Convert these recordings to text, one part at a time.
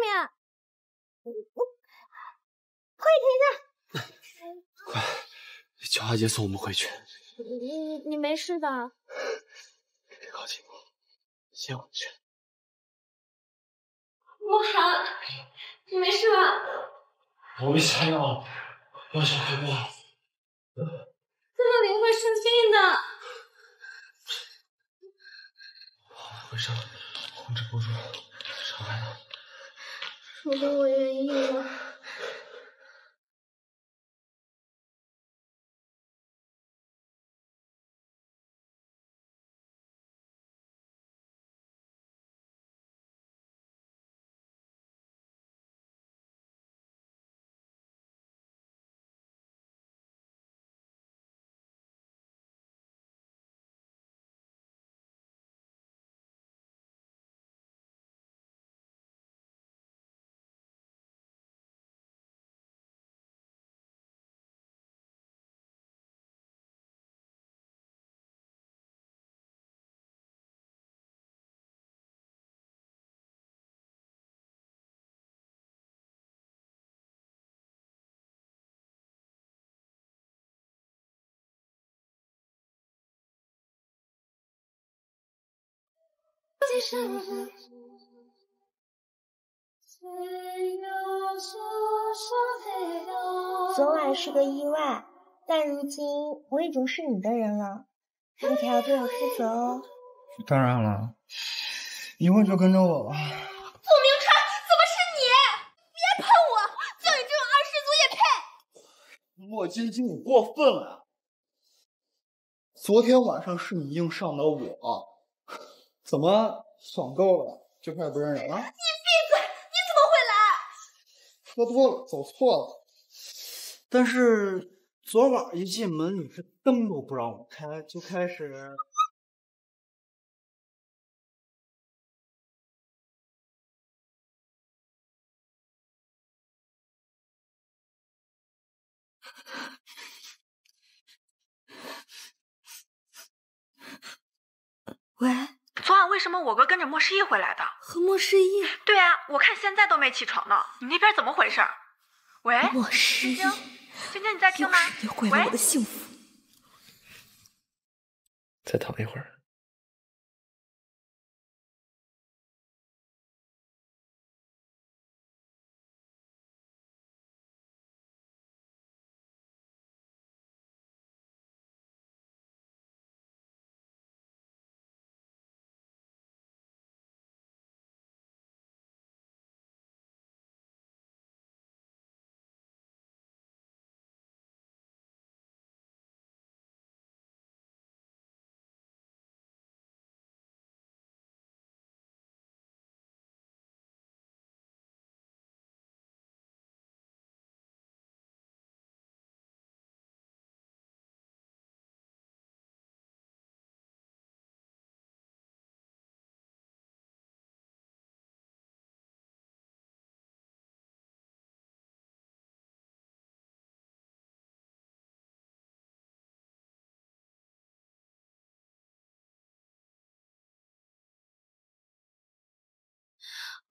面。快停下！快，叫阿杰送我们回去。你没事吧？别靠近我，先回去。慕寒，你没事吧？我没啥药，药效还没好。哥哥你会生病的。回上控制不住，上来了。除非我愿意了。昨晚是个意外，但如今我已经是你的人了，你可要对我负责哦。当然了，以后就跟着我吧。傅明川，怎么是你？别碰我！就你这种二世祖也配？莫晶晶，你过分了！昨天晚上是你硬上的我。 怎么爽够了就开始不认人了？你闭嘴！你怎么会来？喝多了，走错了。但是昨晚一进门，你是灯都不让我开，就开始。 喂，昨晚为什么我哥跟着莫失意回来的？和莫失意？对啊，我看现在都没起床呢。你那边怎么回事？喂，莫失意，晶晶你在听吗？又毁了我的幸福。再躺一会儿。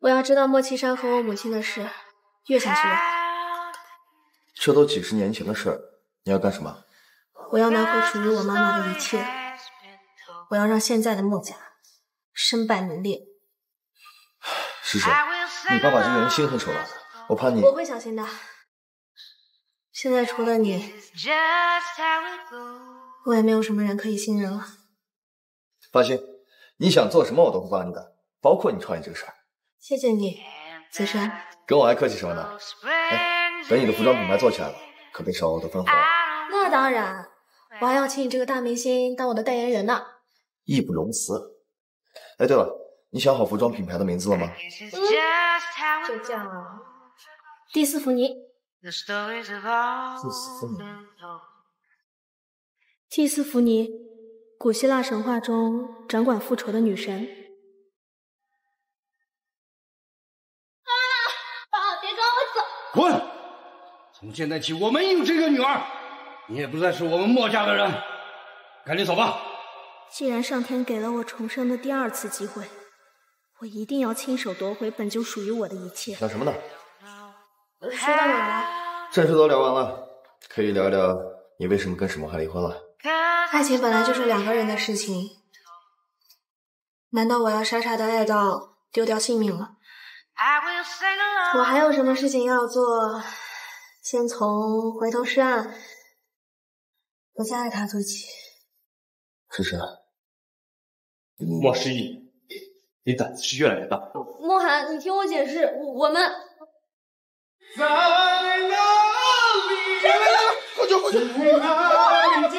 我要知道莫青山和我母亲的事，越想去越好。这都几十年前的事，你要干什么？我要拿回属于我妈妈的一切，我要让现在的莫家身败名裂。师姐，你爸爸这个人心狠手辣的，我怕你……我会小心的。现在除了你，我也没有什么人可以信任了。放心，你想做什么我都会帮你的，包括你创业这个事儿。 谢谢你，子珊。跟我还客气什么呢？哎，等你的服装品牌做起来了，可别少我的分红。那当然，我还要请你这个大明星当我的代言人呢。义不容辞。哎，对了，你想好服装品牌的名字了吗？就叫蒂斯福尼。蒂斯福尼，古希腊神话中掌管复仇的女神。 滚！从现在起，我没有这个女儿，你也不再是我们墨家的人，赶紧走吧。既然上天给了我重生的第二次机会，我一定要亲手夺回本就属于我的一切。想什么呢？说到哪了？正事都聊完了，可以聊聊你为什么跟沈梦涵离婚了。爱情本来就是两个人的事情，难道我要傻傻的爱到丢掉性命了？我还有什么事情要做？先从回头是岸，不再爱他做起。是谁？莫失忆，你胆子是越来越大。莫寒，你听我解释，我们在哪里？快救！快救！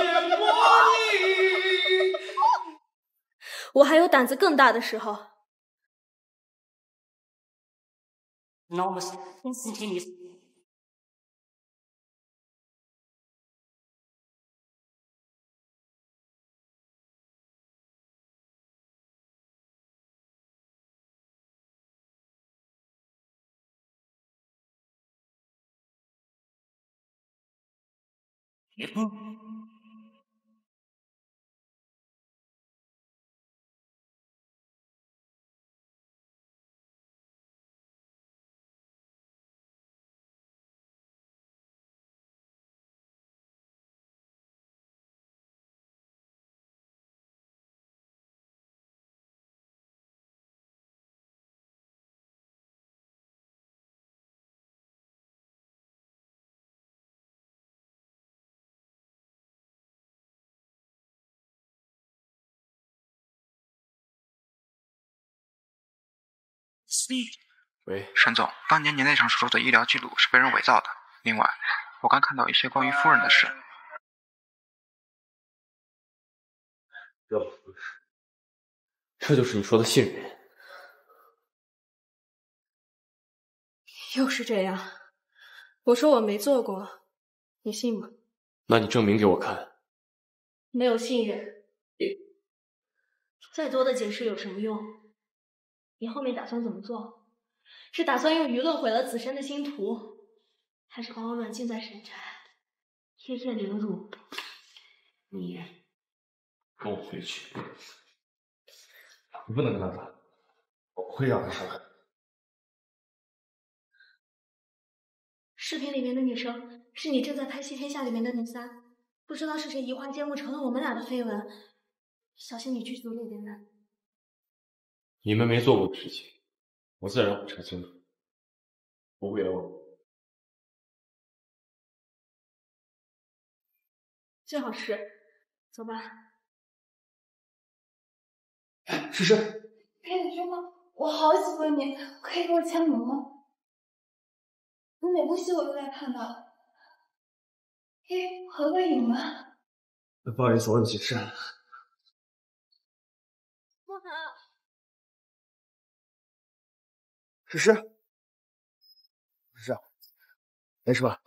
我还有胆子更大的时候。那我们公司给你。 喂，沈总，当年您那场手术的医疗记录是被人伪造的。另外，我刚看到一些关于夫人的事。这就是你说的信任？又是这样，我说我没做过，你信吗？那你证明给我看。没有信任，再多的解释有什么用？ 你后面打算怎么做？是打算用舆论毁了子申的星途，还是把我软禁在神宅，夜夜凌辱？你跟我回去，你不能跟他打，我会让他伤害。视频里面的女生是你正在拍《戏天下》里面的你仨，不知道是谁移花接木成了我们俩的绯闻，小心你剧组里边的。 你们没做过的事情，我自然会查清楚，不会冤枉。最好是，走吧。诗诗，跟你说吗？我好喜欢你，可以给我签名吗？你每部戏我都在看的。嘿，合个影吧。不好意思，我有急事。 诗诗，诗诗，没事吧？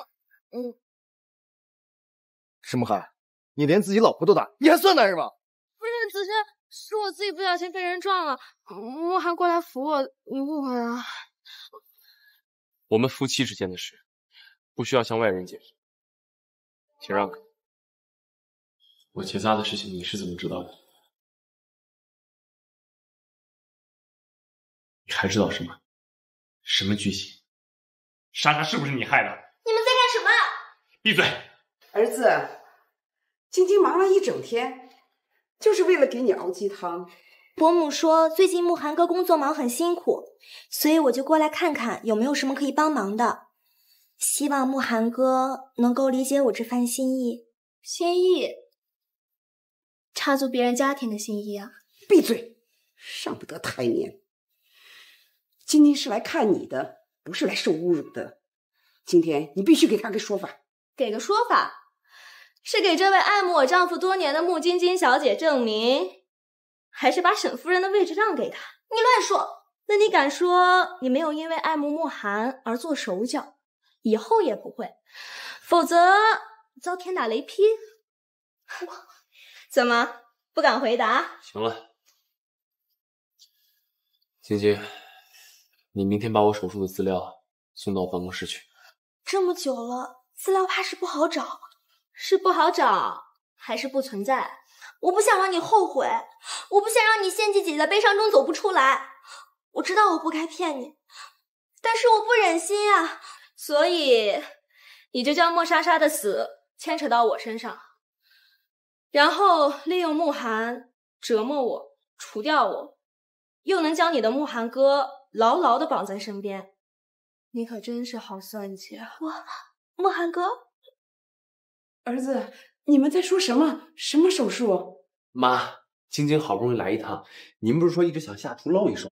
嗯。沈慕寒，你连自己老婆都打，你还算男人吗？不是子深，是我自己不小心被人撞了，慕寒过来扶我，你误会了。我们夫妻之间的事，不需要向外人解释。请让开。我结扎的事情你是怎么知道的？你还知道什么？ 什么剧情？莎莎是不是你害的？你们在干什么？闭嘴！儿子，晶晶忙了一整天，就是为了给你熬鸡汤。伯母说最近慕寒哥工作忙，很辛苦，所以我就过来看看有没有什么可以帮忙的。希望慕寒哥能够理解我这番心意。心意？插足别人家庭的心意啊！闭嘴，上不得台面。 今天是来看你的，不是来受侮辱的。今天你必须给他个说法，给个说法，是给这位爱慕我丈夫多年的穆晶晶小姐证明，还是把沈夫人的位置让给他？你乱说！那你敢说你没有因为爱慕慕寒而做手脚，以后也不会，否则遭天打雷劈。怎么不敢回答？行了，晶晶。 你明天把我手术的资料送到我办公室去。这么久了，资料怕是不好找，是不好找，还是不存在？我不想让你后悔，我不想让你陷进自己的悲伤中走不出来。我知道我不该骗你，但是我不忍心呀。所以你就将莫莎莎的死牵扯到我身上，然后利用慕寒折磨我，除掉我，又能将你的慕寒哥牢牢地绑在身边。你可真是好算计啊！我慕寒哥，儿子，你们在说什么？什么手术？妈，晶晶好不容易来一趟，你们不是说一直想下厨露一手？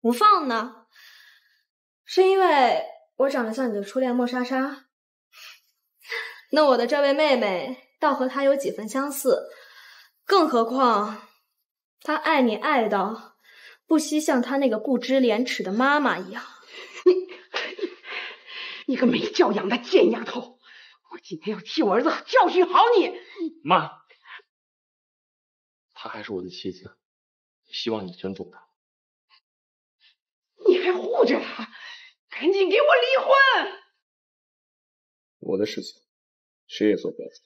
不放呢，是因为我长得像你的初恋莫莎莎。那我的这位妹妹倒和她有几分相似，更何况她爱你爱到不惜像她那个不知廉耻的妈妈一样。你个没教养的贱丫头！我今天要替我儿子教训好你。妈，她还是我的妻子，希望你尊重她。 你还护着他，赶紧给我离婚！我的事情，谁也做不了主。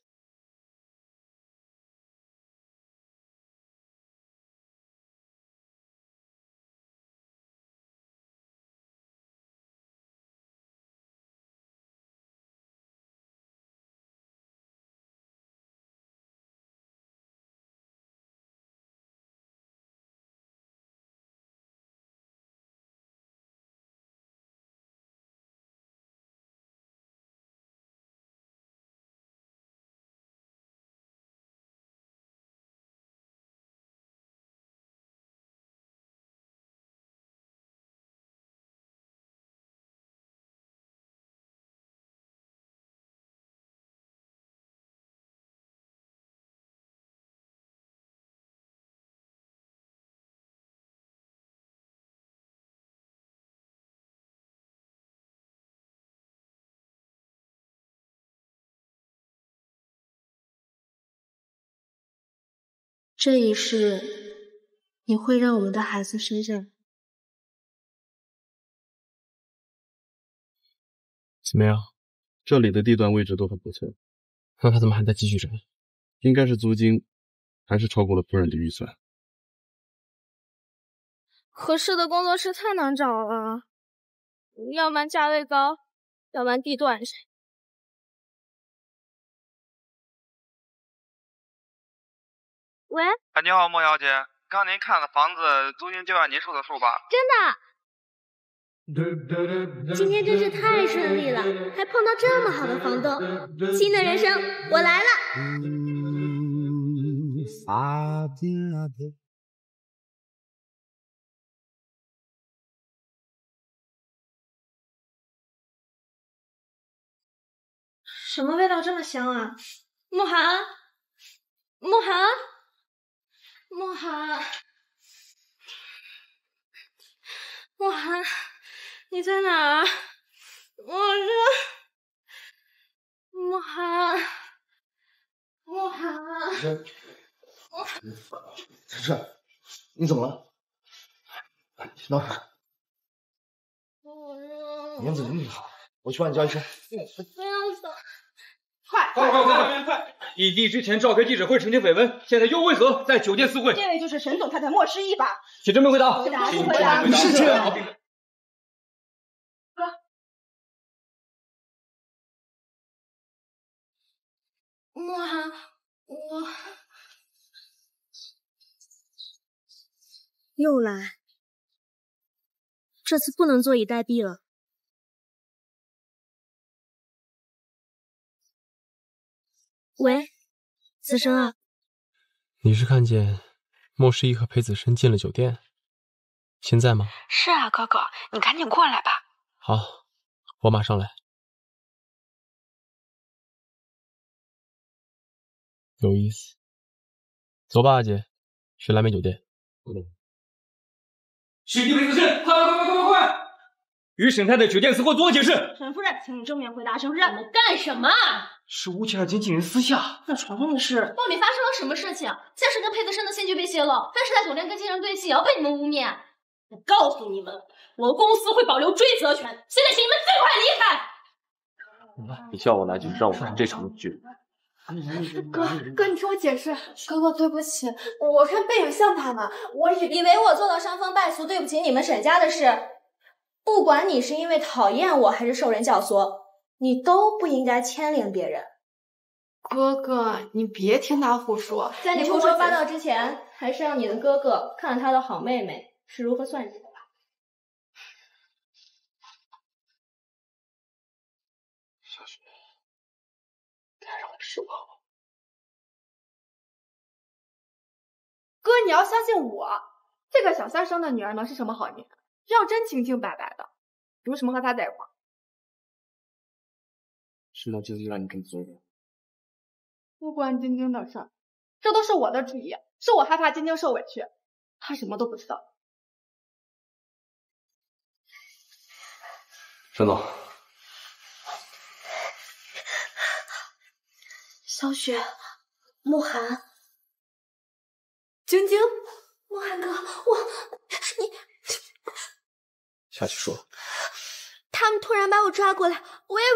这一世，你会让我们的孩子身上怎么样？这里的地段位置都很不错，看看咱们还在继续涨，应该是租金还是超过了夫人的预算。合适的工作室太难找了，要不然价位高，要不然地段窄。 喂，哎，你好，莫小姐，刚您看的房子租金就按您说的数吧？真的，今天真是太顺利了，还碰到这么好的房东，新的人生我来了。什么味道这么香啊？慕寒，慕寒。 慕寒，慕寒，你在哪儿？我这，慕寒，慕寒，陈志，你怎么了？你闹啥？名字你好，我去帮你叫医生。不要走。 快！以帝之前召开记者会澄清绯闻，现在又为何在酒店私会？这位就是沈总太太莫诗意吧？请正面回答。回答。你是这样。哥，我又来，这次不能坐以待毙了。喂，子申啊，你是看见莫十一和裴子申进了酒店，现在吗？是啊，哥哥，你赶紧过来吧。好，我马上来。 有意思，走吧，阿姐，去蓝莓酒店。是你们指示，快！与沈太太酒店私货做解释。沈夫人，请你正面回答，沈夫人，你们干什么？是吴倩让经纪人私下在床上的事，到底发生了什么事情？先是跟裴子申的新剧被泄露，再是在酒店跟经纪人对戏，也要被你们污蔑。我告诉你们，我公司会保留追责权。现在请你们最快离开。你叫我来就是让我看这场剧。 哥，你听我解释。哥哥，对不起，我看背影像他们，我以为我做到伤风败俗，对不起你们沈家的事。不管你是因为讨厌我还是受人教唆，你都不应该牵连别人。哥哥，你别听他胡说。在你胡说八道之前，还是让你的哥哥看看他的好妹妹是如何算计的吧。小雪。 是我，哥，你要相信我，这个小三生的女儿能是什么好女人？要真清清白白的，有什么和她在一块？是他这次让你跟踪我？不关晶晶的事，这都是我的主意，是我害怕晶晶受委屈，她什么都不知道。沈总。 小雪，慕寒，晶晶，慕寒哥，你下去说。他们突然把我抓过来，我也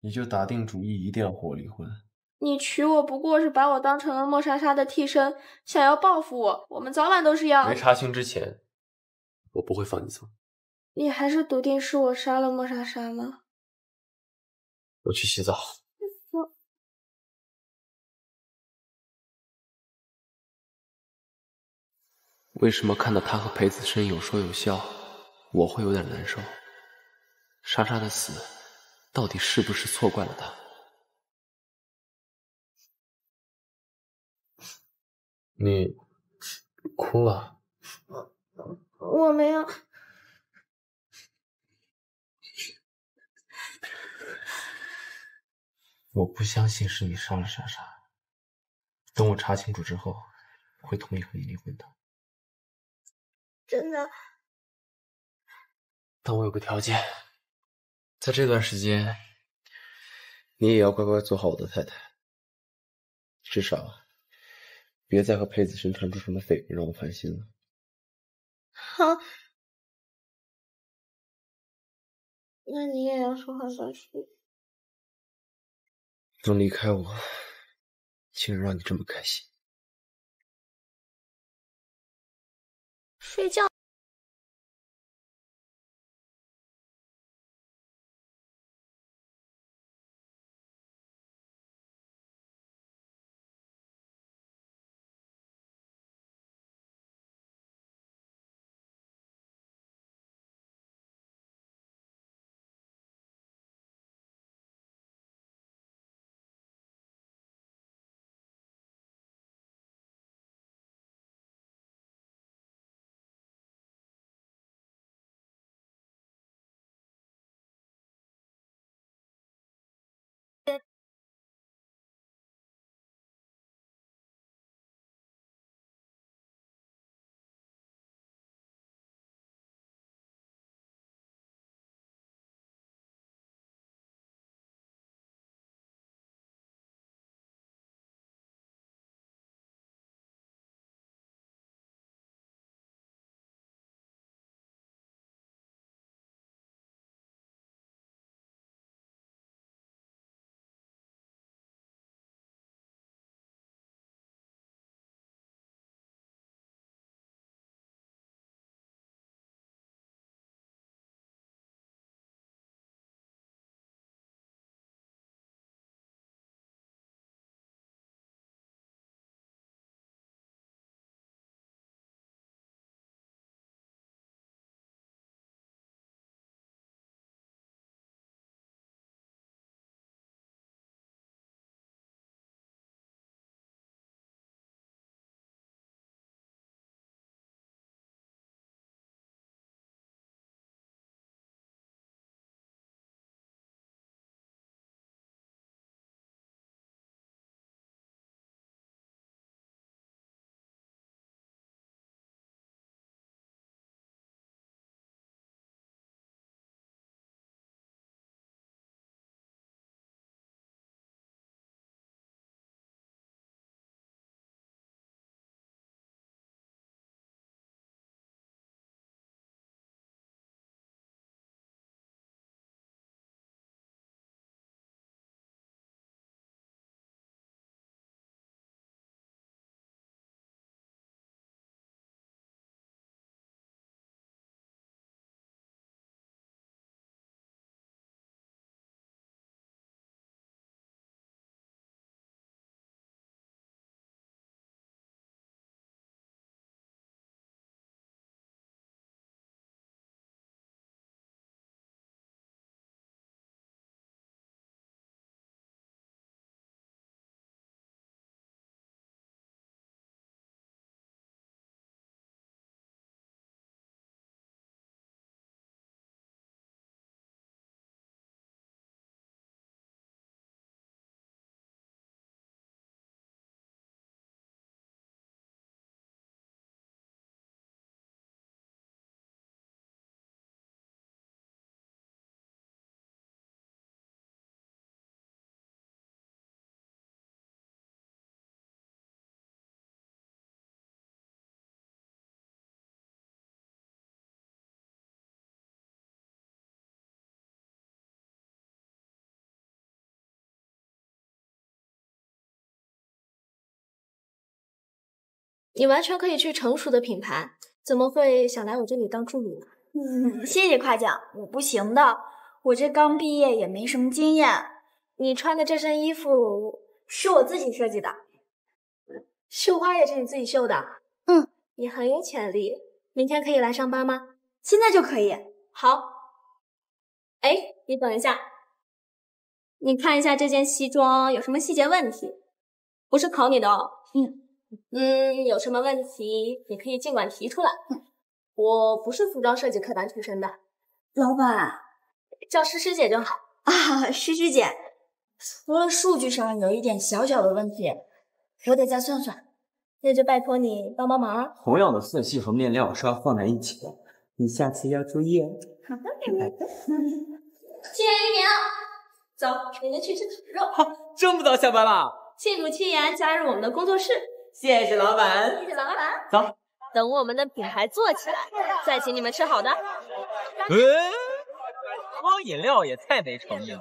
你就打定主意一定要和我离婚。你娶我不过是把我当成了莫莎莎的替身，想要报复我，我们早晚都是要。没查清之前，我不会放你走。你还是笃定是我杀了莫莎莎吗？ 我去洗澡。为什么看到他和裴子申有说有笑，我会有点难受？莎莎的死到底是不是错怪了他？你哭了？我没有。我不相信是你杀了莎莎。等我查清楚之后，会同意和你离婚的。真的？但我有个条件，在这段时间，你也要乖乖做好我的太太，至少。 别再和裴子深传出什么绯闻，让我烦心了。好，那你也要说好消息。能离开我，竟然让你这么开心。睡觉。你完全可以去成熟的品牌，怎么会想来我这里当助理呢？谢谢夸奖，我不行的，我这刚毕业也没什么经验。你穿的这身衣服是我自己设计的，绣花也是你自己绣的。嗯，你很有潜力，明天可以来上班吗？现在就可以。好。哎，你等一下，你看一下这件西装有什么细节问题，不是考你的哦。嗯。有什么问题也可以尽管提出来。我不是服装设计科班出身的，老板叫诗诗姐就好啊。诗诗姐，除了数据上有一点小小的问题，我得再算算，那就拜托你帮帮忙。同样的色系和面料是要放在一起的，你下次要注意哦。好的，好的。气焰一鸣，走，我们去吃烤肉。好，这么早下班了？庆祝七言加入我们的工作室。谢谢老板，谢谢老板。走，等我们的品牌做起来，再请你们吃好的。喝饮料也太没诚意了，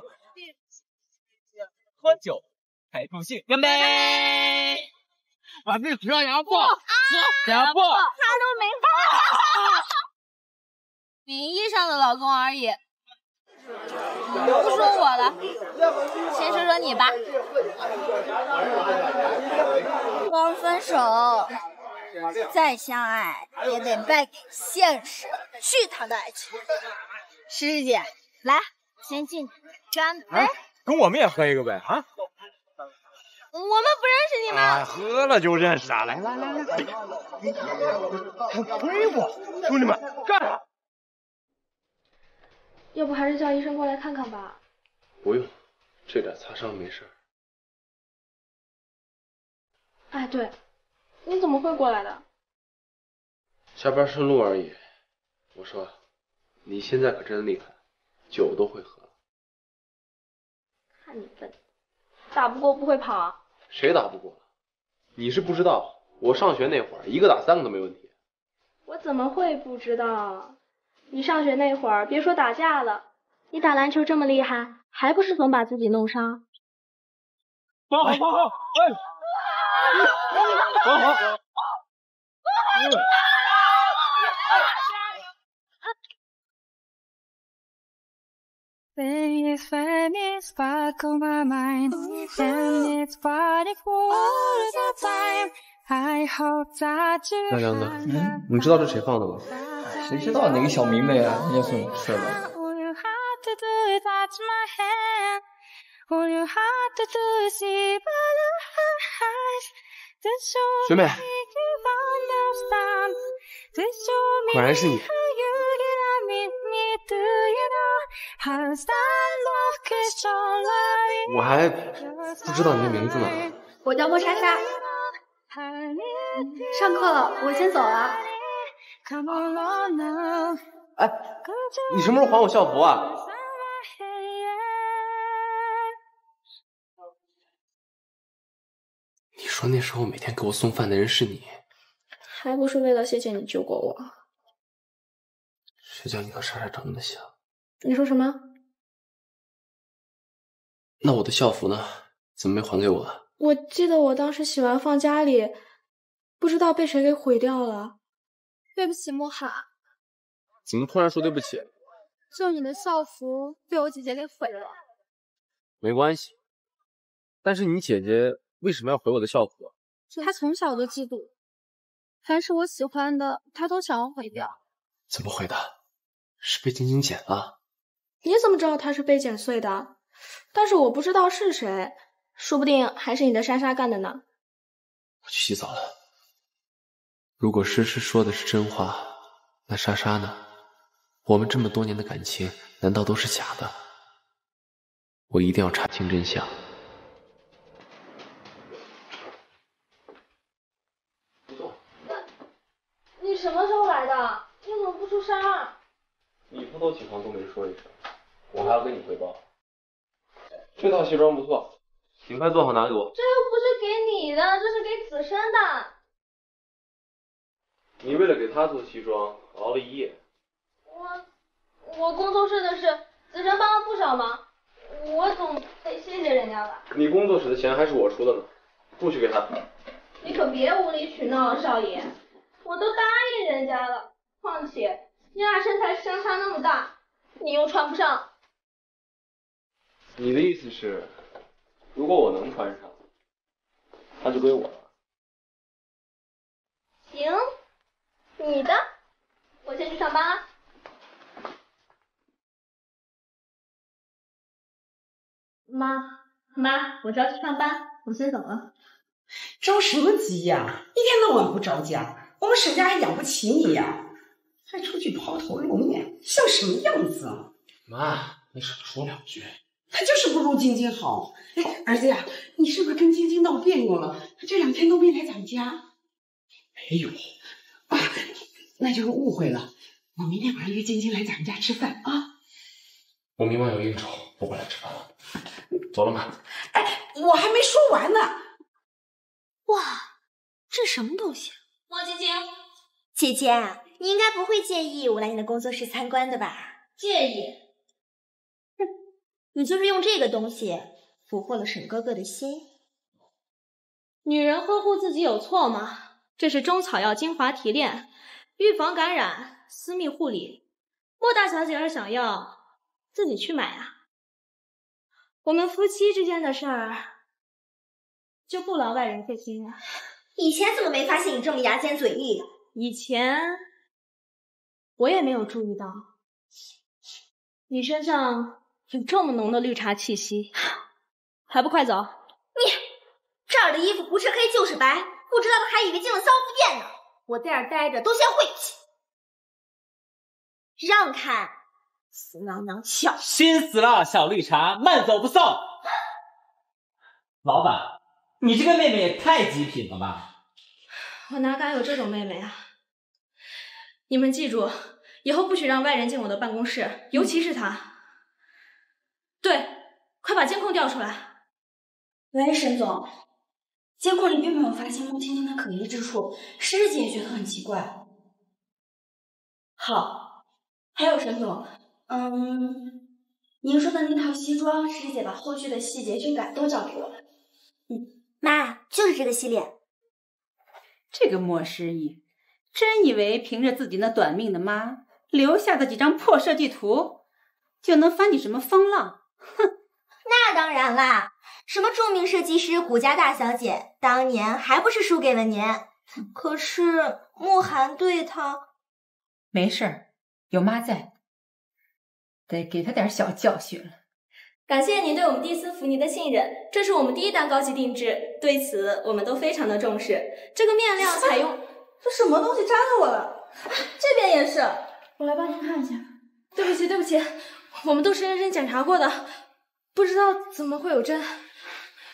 喝酒才助兴。干杯！把这纸上牙破，牙破，他都没发。名义上的老公而已。不说我了，先说说你吧。光分手，再相爱也得败给现实。去他的爱情！诗诗姐，来，先敬你，干杯！啊、跟我们也喝一个呗啊！我们不认识你们、啊，喝了就认识啊！来来来来，还推我！兄弟们，干！要不还是叫医生过来看看吧。不用，这点擦伤没事。哎，对，你怎么会过来的？下班顺路而已。我说，你现在可真厉害，酒都会喝了。看你笨，打不过不会跑啊？谁打不过了？你是不知道，我上学那会儿，1个打3个都没问题。我怎么会不知道？你上学那会儿，别说打架了，你打篮球这么厉害，还不是总把自己弄伤？好好好，哎，好好好，亮亮的，你知道这谁放的吗？谁知道哪个小迷妹啊？人家送我吃的。学妹，果然是你。我还不知道你的名字呢。我叫莫莎莎。上课了，我先走了。哎，你什么时候还我校服啊？你说那时候每天给我送饭的人是你，还不是为了谢谢你救过我？谁叫你和莎莎长那么像？你说什么？那我的校服呢？怎么没还给我啊？我记得我当时洗完放家里，不知道被谁给毁掉了。对不起，莫哈。怎么突然说对不起？就你的校服被我姐姐给毁了。没关系，但是你姐姐为什么要毁我的校服？她从小就嫉妒，凡是我喜欢的，她都想要毁掉。怎么毁的？是被晶晶捡了？你怎么知道她是被剪碎的？但是我不知道是谁，说不定还是你的莎莎干的呢。我去洗澡了。如果诗诗说的是真话，那莎莎呢？我们这么多年的感情，难道都是假的？我一定要查清真相。你什么时候来的？你怎么不出声啊？你不都起床都没说一声，我还要跟你汇报。这套西装不错，你快做好拿给我。这又不是给你的，这是给子深的。你为了给他做西装熬了一夜。我工作室的事，子晨帮了不少忙，我总得谢谢人家吧。你工作室的钱还是我出的呢，不许给他。你可别无理取闹了，少爷，我都答应人家了。况且你俩身材相差那么大，你又穿不上。你的意思是，如果我能穿上，那就归我了。行。你的，我先去上班了。妈，我就要去上班，我先走了。着什么急呀？一天到晚不着家，我们沈家还养不起你呀，还出去抛头露面，像什么样子啊？妈，你少说两句。他就是不如晶晶好。哎，儿子呀，你是不是跟晶晶闹别扭了？他这两天都没来咱家。没有。爸，那就是误会了。我明天晚上约晶晶来咱们家吃饭啊。我明晚有应酬，不过来吃饭了。走了，妈。哎，我还没说完呢。哇，这什么东西？王晶晶，姐姐，你应该不会介意我来你的工作室参观的吧？介意。 你就是用这个东西俘获了沈哥哥的心。女人呵护自己有错吗？这是中草药精华提炼，预防感染，私密护理。莫大小姐要是想要，自己去买啊。我们夫妻之间的事儿，就不劳外人费心了。以前怎么没发现你这么牙尖嘴利的？以前我也没有注意到，你身上。 有这么浓的绿茶气息，还不快走！你这儿的衣服不是黑就是白，不知道的还以为进了脏服店呢。我在这儿待着都嫌晦气，让开！死囊囊，小心死了，小绿茶，慢走不送。老板，你这个妹妹也太极品了吧！我哪敢有这种妹妹啊！你们记住，以后不许让外人进我的办公室，尤其是她。 对，快把监控调出来。喂，沈总，监控里并没有发现穆青青的可疑之处，师姐也觉得很奇怪。好，还有沈总，您说的那套西装，师姐把后续的细节修改都交给我了。嗯，妈，就是这个系列。这个莫失意，真以为凭着自己那短命的妈留下的几张破设计图，就能翻起什么风浪？ 哼，那当然啦！什么著名设计师古家大小姐，当年还不是输给了您？可是慕寒对她……没事儿，有妈在，得给她点小教训了。感谢您对我们蒂斯福尼的信任，这是我们第一档高级定制，对此我们都非常的重视。这个面料采用……这什么东西扎着我了？这边也是，我来帮您看一下。对不起，对不起。 我们都是认真检查过的，不知道怎么会有针，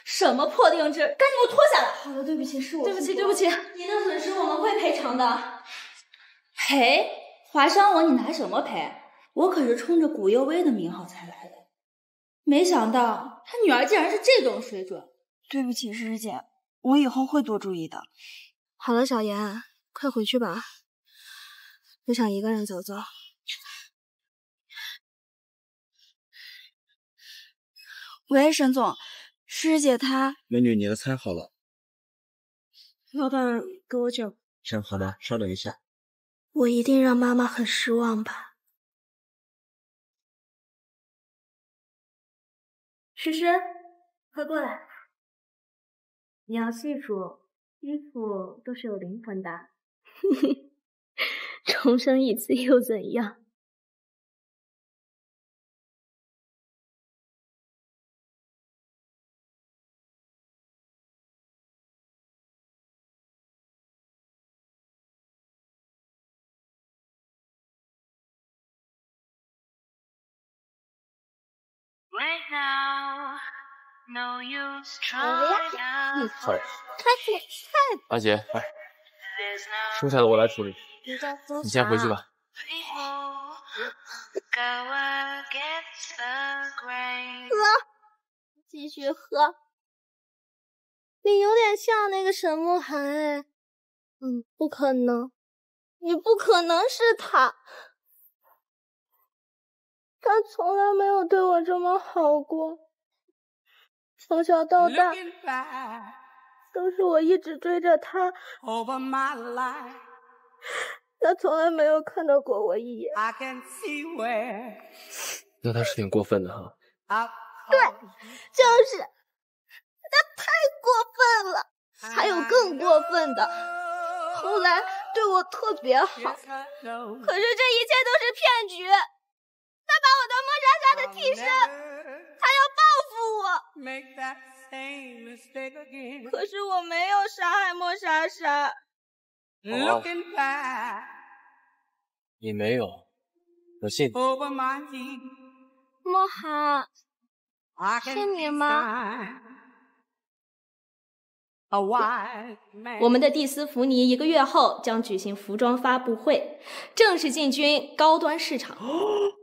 什么破定制，赶紧给我脱下来！好的，对不起，是我对不起，对不起，您的损失我们会赔偿的。赔？划伤我你拿什么赔？我可是冲着古幽微的名号才来的，没想到他女儿竟然是这种水准。对不起，诗诗姐，我以后会多注意的。好了，小妍，快回去吧，我想一个人走走。 喂，沈总，师姐她美女，你的菜好了。老板，给我酒。行，好的，稍等一下。我一定让妈妈很失望吧。诗诗，快过来。你要记住，衣服都是有灵魂的。重生一次又怎样？ 哎，阿杰，哎，剩下的我来处理，你先回去吧。喝，继续喝。你有点像那个沈慕寒哎，嗯，不可能，你不可能是他。 他从来没有对我这么好过，从小到大都是我一直追着他，他从来没有看到过我一眼。那他是挺过分的哈。对，就是他太过分了，还有更过分的，后来对我特别好，可是这一切都是骗局。 他把我当莫扎特的替身，他要报复我。可是我没有杀害莫莎莎。哦，你没有，我信。莫哈，是你吗？ 我们的蒂斯福尼1个月后将举行服装发布会，正式进军高端市场。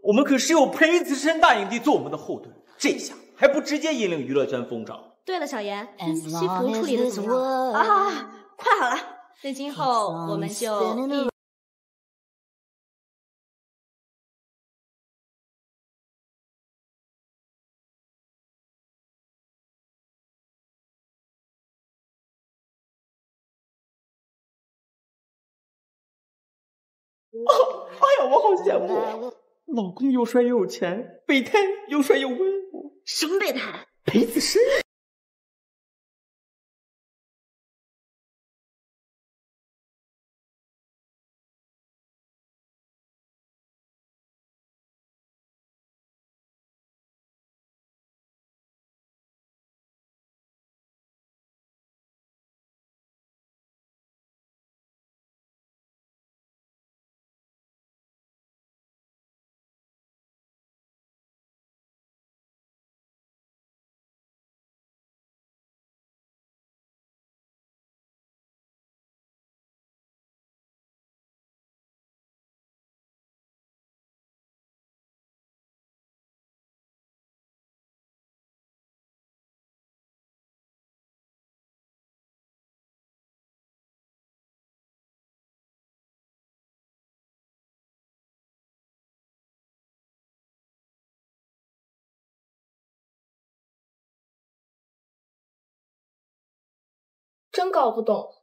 我们可是有培育资深大影帝做我们的后盾，这下还不直接引领娱乐圈风潮？对了，小严，西服处理的怎么样啊？快好了，那今后我们就一。 哦，哎呀，我好羡慕！老公又帅又有钱，备胎又帅又温柔。什么备胎？裴子深。真搞不懂，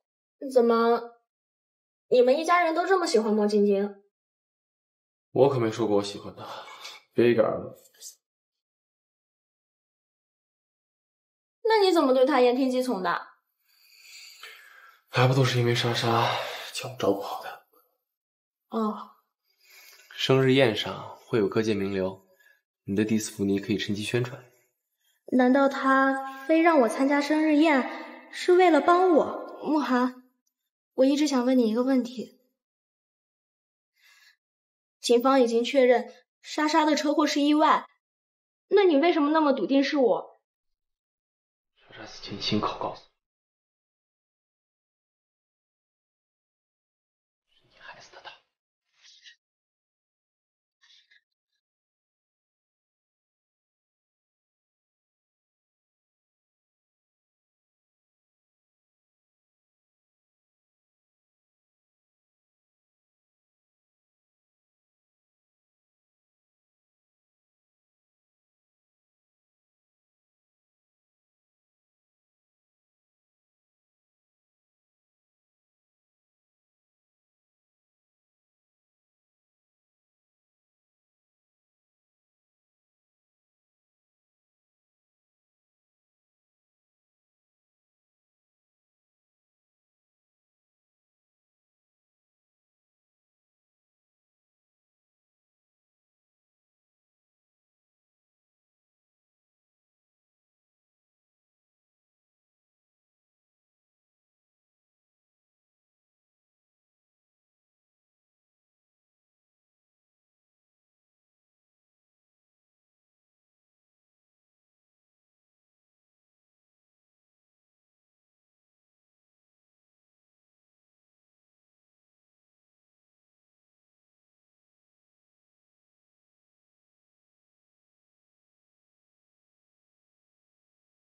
怎么你们一家人都这么喜欢莫晶晶？我可没说过我喜欢她，别一个儿子。那你怎么对她言听计从的？还不都是因为莎莎叫我照顾好的。哦。生日宴上会有各界名流，你的蒂斯福尼可以趁机宣传。难道他非让我参加生日宴？ 是为了帮我，慕寒，我一直想问你一个问题。警方已经确认莎莎的车祸是意外，那你为什么那么笃定是我？莎莎死前亲口告诉我，是你害死的她。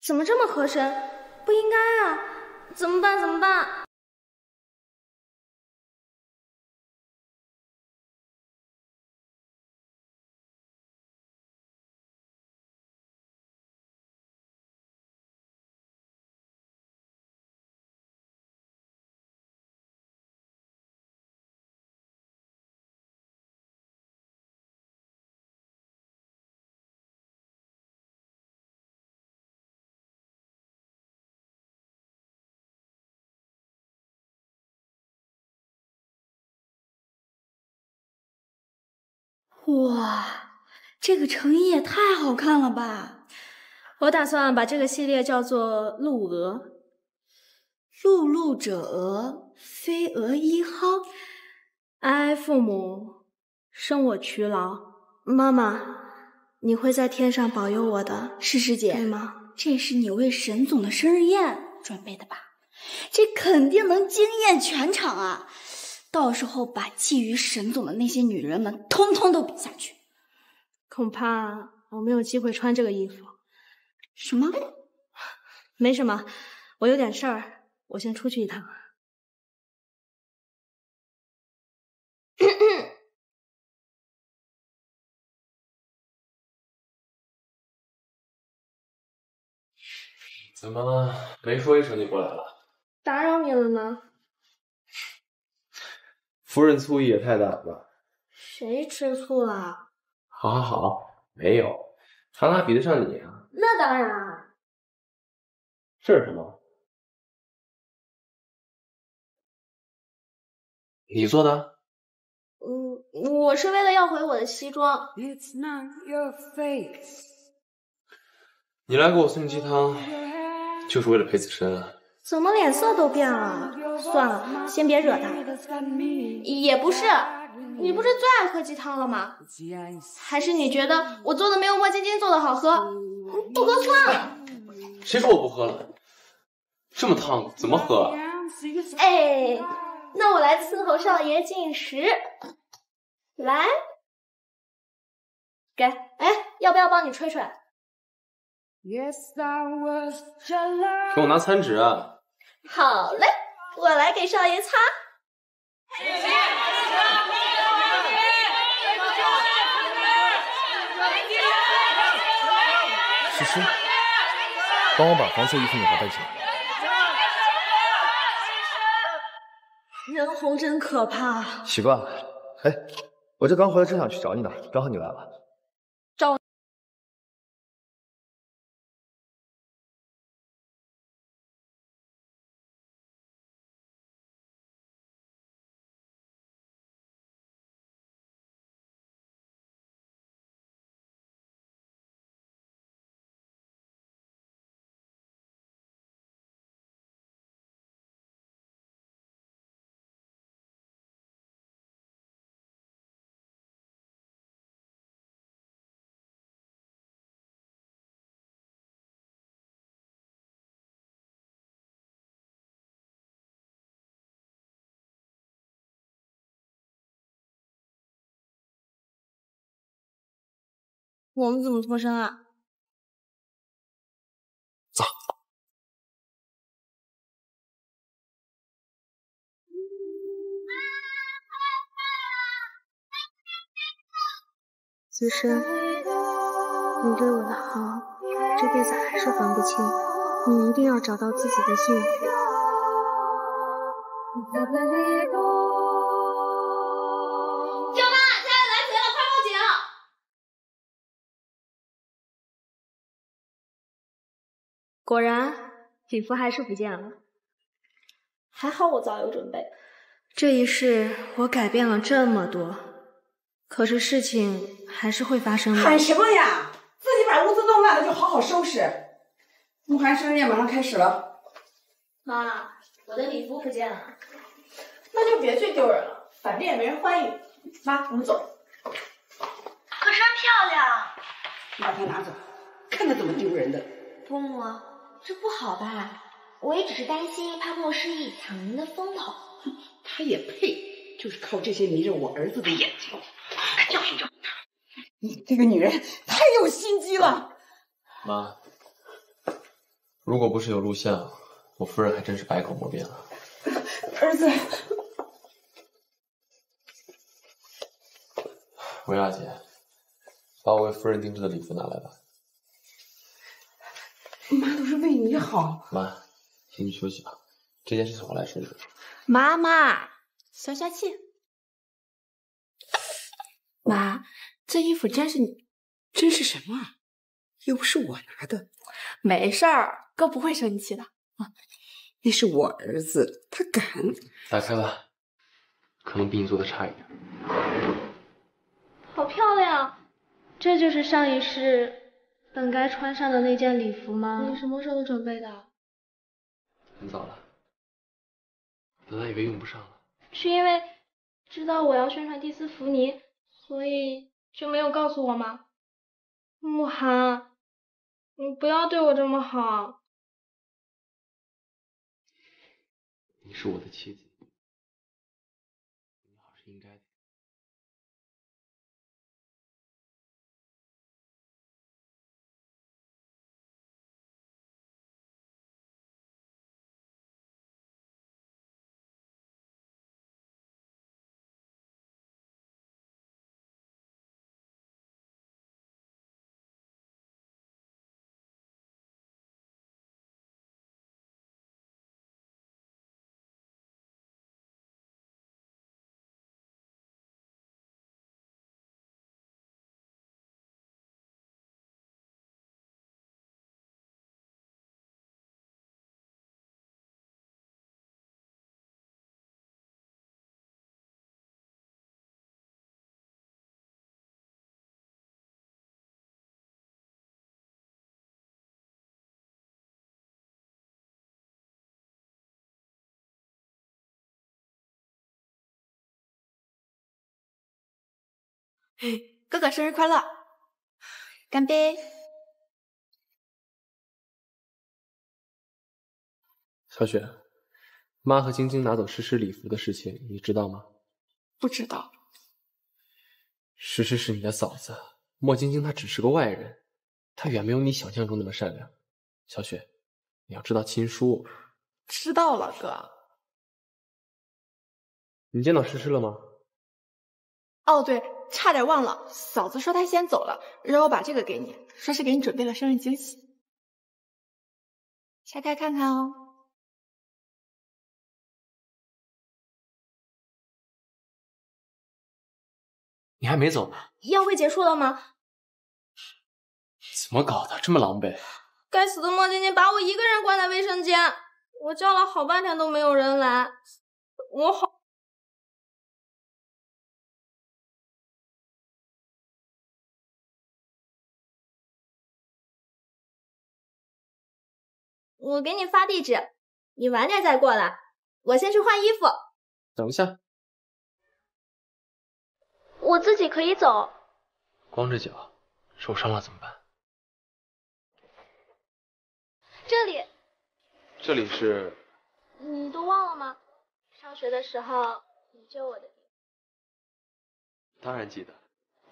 怎么这么合身？不应该啊！怎么办？怎么办？哇，这个成衣也太好看了吧！我打算把这个系列叫做“陆娥”。陆路者娥，非娥一蒿。哀父母，生我劬劳。妈妈，你会在天上保佑我的，诗诗姐，对吗？这是你为沈总的生日宴准备的吧？这肯定能惊艳全场啊！到时候把觊觎沈总的那些女人们，通通都比下去。恐怕我没有机会穿这个衣服。什么？没什么。 我有点事儿，我先出去一趟。怎么了？没说一声就过来了？打扰你了呢。夫人醋意也太大了吧？谁吃醋了？好，好，好，没有，他哪比得上你啊？那当然。这是什么？ 你做的？我是为了要回我的西装。It's not your face。你来给我送鸡汤，就是为了陪子琛啊？怎么脸色都变了？算了，先别惹他。也不是，你不是最爱喝鸡汤了吗？还是你觉得我做的没有莫晶晶做的好喝？不喝算了。谁说我不喝了？这么烫，怎么喝？哎。 那我来伺候少爷进食，来，给，哎，要不要帮你吹吹？给我拿餐纸啊！好嘞，我来给少爷擦。诗诗，帮我把黄色衣服女孩带进来。 人红真可怕，习惯了。哎，我这刚回来，正想去找你呢，刚好你来了。找我们怎么脱身啊？走。子琛，你对我的好，这辈子还是还不清。你一定要找到自己的幸福。 果然，礼服还是不见了。还好我早有准备。这一世我改变了这么多，可是事情还是会发生的。喊什么呀？自己把屋子弄乱了就好好收拾。慕寒生日宴马上开始了。妈，我的礼服不见了。那就别最丢人了，反正也没人欢迎。妈，我们走。可真漂亮。你把它拿走，看着怎么丢人的。伯母。 这不好吧？我也只是担心，怕莫失意抢您的风头。他也配？就是靠这些迷着我儿子的眼睛。教训教训他！你这个女人太有心机了。妈，如果不是有录像，我夫人还真是百口莫辩了。儿子，维拉姐，把我为夫人定制的礼服拿来吧。 妈都是为你好。妈，请你休息吧，这件事情我来处理。妈妈，消消气。妈，这衣服真是你，真是什么？又不是我拿的。没事儿，哥不会生你气的啊。那是我儿子，他敢。打开吧，可能比你做的差一点。好漂亮，这就是上一世。本该穿上的那件礼服吗？你什么时候准备的？很早了，本来以为用不上了。是因为知道我要宣传蒂斯福尼，所以就没有告诉我吗？慕寒，你不要对我这么好。你是我的妻子，你好是应该的。 哥哥生日快乐！干杯！小雪，妈和晶晶拿走诗诗礼服的事情，你知道吗？不知道。诗诗是你的嫂子，莫晶晶她只是个外人，她远没有你想象中那么善良。小雪，你要知道亲疏。知道了，哥。你见到诗诗了吗？哦，对。 差点忘了，嫂子说她先走了，让我把这个给你，说是给你准备了生日惊喜，拆开看看哦。你还没走呢？宴会结束了吗？怎么搞的，这么狼狈？该死的莫晶晶把我一个人关在卫生间，我叫了好半天都没有人来，我好。 我给你发地址，你晚点再过来。我先去换衣服。等一下，我自己可以走。光着脚，受伤了怎么办？这里，这里是。你都忘了吗？上学的时候你救我的地方。当然记得，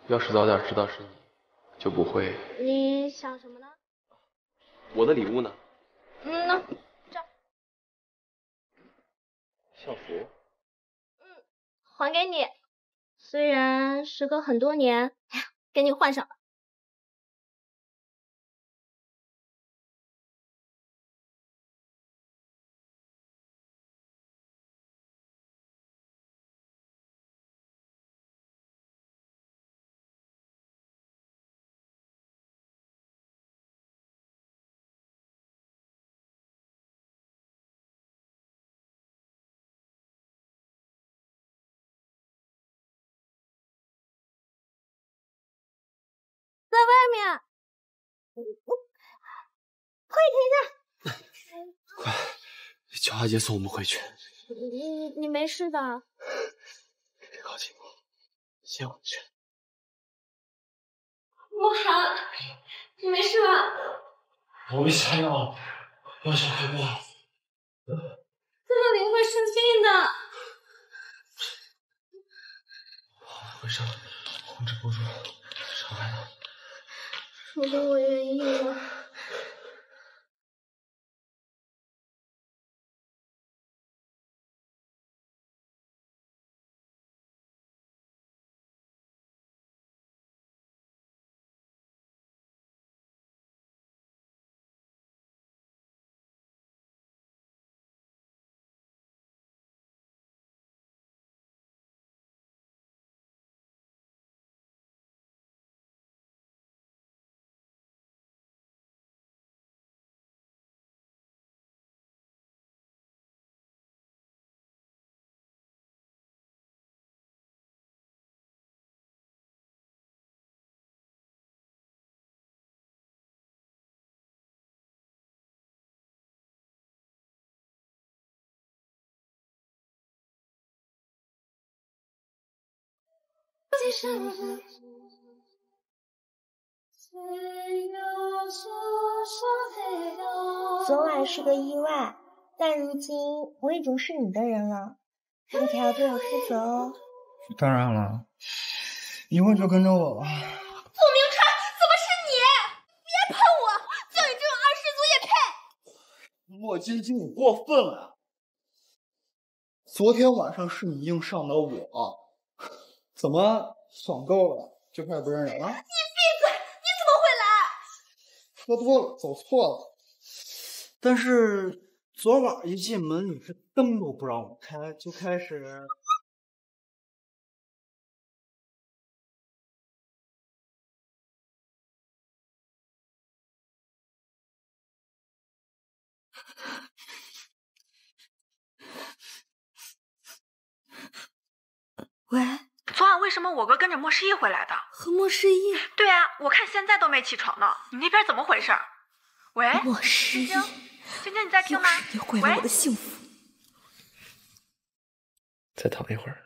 要是早点知道是你，就不会。你想什么呢？我的礼物呢？ 嗯呢，这校服，嗯，还给你。虽然时隔很多年，给你换上吧。在外面，快停下！快，叫阿杰送我们回去。你没事吧？别靠近我，先回去。慕寒，你没事吧？我没想到，要是回不来，在那里会生病的。浑身控制不住，伤害了。 除非我愿意了。昨晚是个意外，但如今我已经是你的人了，你可要对我负责哦。当然了，以后就跟着我吧。傅明川，怎么是你？别碰我！就你这种二世祖也配？莫晶晶，你过分了！昨天晚上是你硬上的我，怎么爽够了就开始不认人了？你闭嘴！你怎么会来？喝多了，走错了。但是昨晚一进门，你是灯都不让我开，就开始。 喂，昨晚为什么我哥跟着莫失意回来的？和莫失意？对啊，我看现在都没起床呢。你那边怎么回事？喂，莫失意，晶晶你在听吗？你毁了我的幸福。再躺一会儿。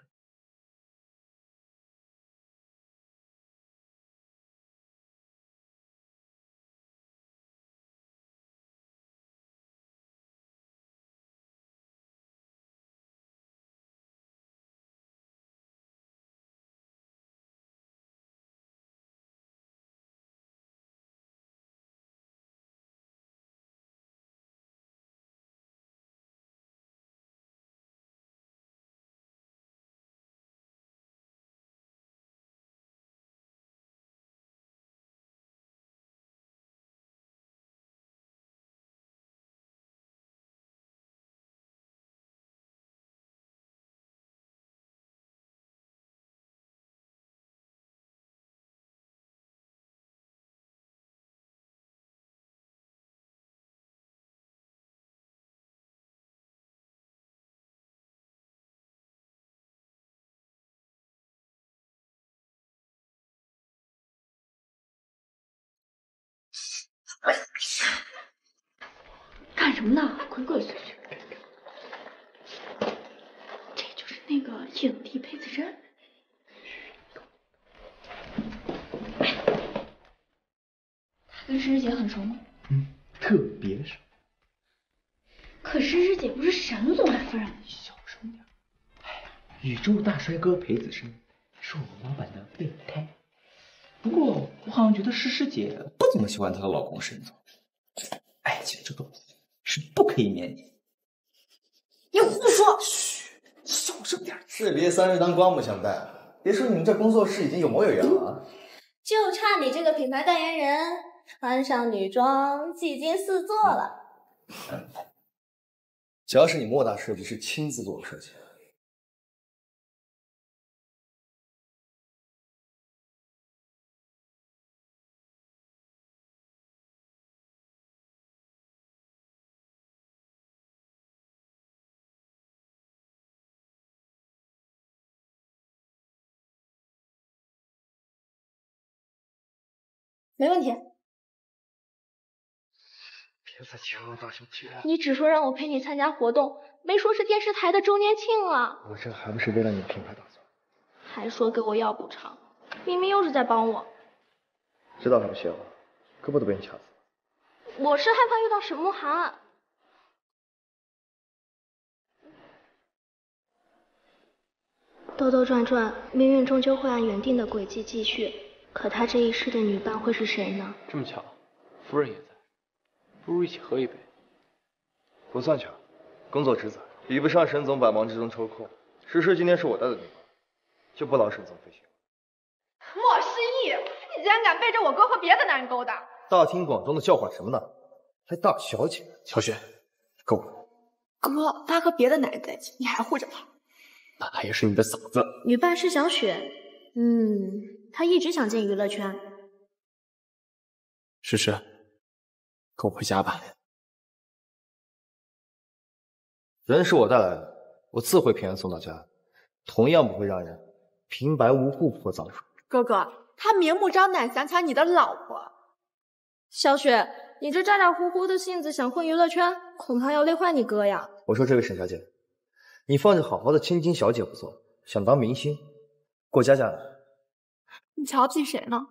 干什么呢？快跪下去！这就是那个叶子蒂裴子珍。他跟诗诗姐很熟吗？嗯，特别熟。可诗诗姐不是沈总夫人？小声点。哎，宇宙大帅哥裴子深是我们老板的备胎。 不过，我好像觉得诗诗姐不怎么喜欢她的老公沈总。爱情这东西是不可以勉强。你胡说！嘘，小声点。士别三日当刮目相待。别说你们这工作室已经有模有样了啊。就差你这个品牌代言人穿上女装，技惊四座了。只要是你莫大设计师亲自做的设计。 没问题。别再欺负我大小姐！你只说让我陪你参加活动，没说是电视台的周年庆啊！我这还不是为了你的品牌打算。还说跟我要补偿，明明又是在帮我。知道什么邪乎？胳膊都被你掐死了。我是害怕遇到沈慕寒。兜兜转转，命运终究会按原定的轨迹继续。 可他这一世的女伴会是谁呢？这么巧，夫人也在，不如一起喝一杯。不算巧，工作职责比不上沈总百忙之中抽空。诗诗今天是我带的女伴，就不劳沈总费心。莫失意，你竟然敢背着我哥和别的男人勾搭！大庭广众的叫唤什么呢？还大小姐？乔轩，够了！哥，他和别的男人在一起，你还护着他？那也是你的嫂子。女伴是小雪，他一直想进娱乐圈。诗诗，跟我回家吧。人是我带来的，我自会平安送到家，同样不会让人平白无故泼脏水。哥哥，他明目张胆想抢你的老婆。小雪，你这咋咋呼呼的性子想混娱乐圈，恐怕要累坏你哥呀。我说这位沈小姐，你放着好好的千金小姐不做，想当明星，过家家来。你瞧不起谁呢？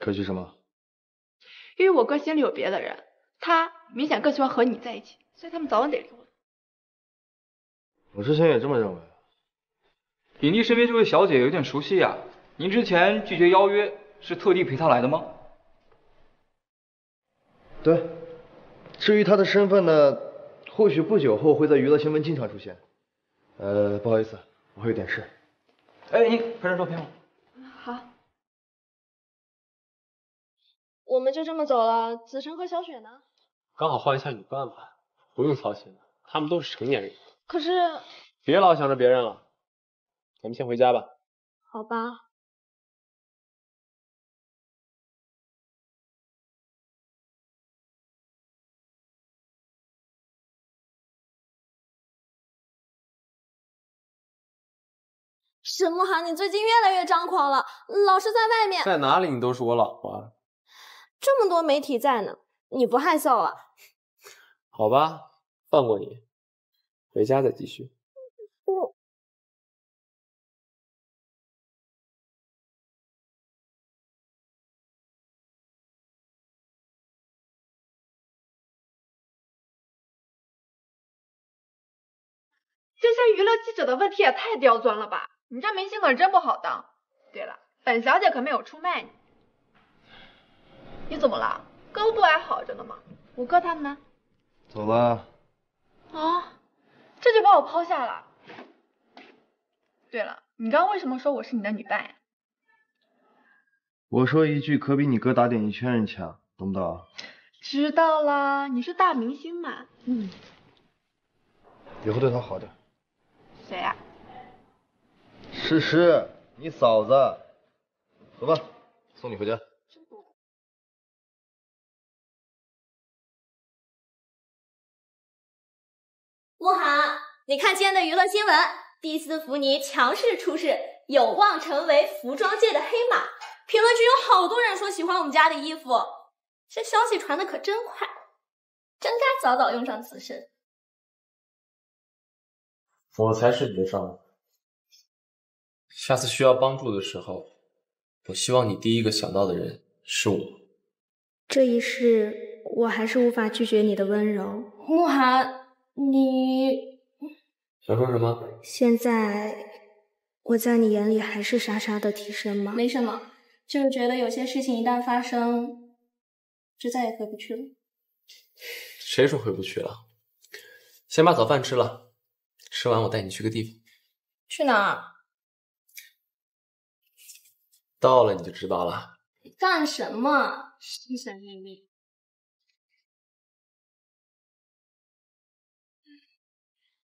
可惜什么？因为我哥心里有别的人，他明显更喜欢和你在一起，所以他们早晚得离婚。我之前也这么认为。尹丽身边这位小姐有点熟悉呀，您之前拒绝邀约是特地陪她来的吗？对。至于她的身份呢，或许不久后会在娱乐新闻经常出现。不好意思，我还有点事。哎，您拍张照片吧。好。 我们就这么走了，子晨和小雪呢？刚好换一下女伴吧，不用操心了，他们都是成年人。可是别老想着别人了，咱们先回家吧。好吧。沈慕寒，你最近越来越张狂了，老是在外面。在哪里你都是我老婆。 这么多媒体在呢，你不害臊啊？好吧，放过你，回家再继续。我这些娱乐记者的问题也太刁钻了吧？你这明星可真不好当。对了，本小姐可没有出卖你。 你怎么了？胳膊还好着呢吗？我哥他们呢？走了。啊，这就把我抛下了。对了，你刚刚为什么说我是你的女伴呀？我说一句可比你哥打点一圈人强，懂不懂？知道啦，你是大明星嘛。嗯。以后对他好点。谁呀？诗诗，你嫂子。走吧，送你回家。 慕寒，你看今天的娱乐新闻，蒂斯福尼强势出世，有望成为服装界的黑马。评论区有好多人说喜欢我们家的衣服，这消息传的可真快，真该早早用上此身。我才是你的丈夫。下次需要帮助的时候，我希望你第一个想到的人是我。这一世，我还是无法拒绝你的温柔，慕寒。 你想说什么？现在我在你眼里还是傻傻的替身吗？没什么，就是觉得有些事情一旦发生，就再也回不去了。谁说回不去了？先把早饭吃了，吃完我带你去个地方。去哪儿？到了你就知道了。你干什么？心神暧昧。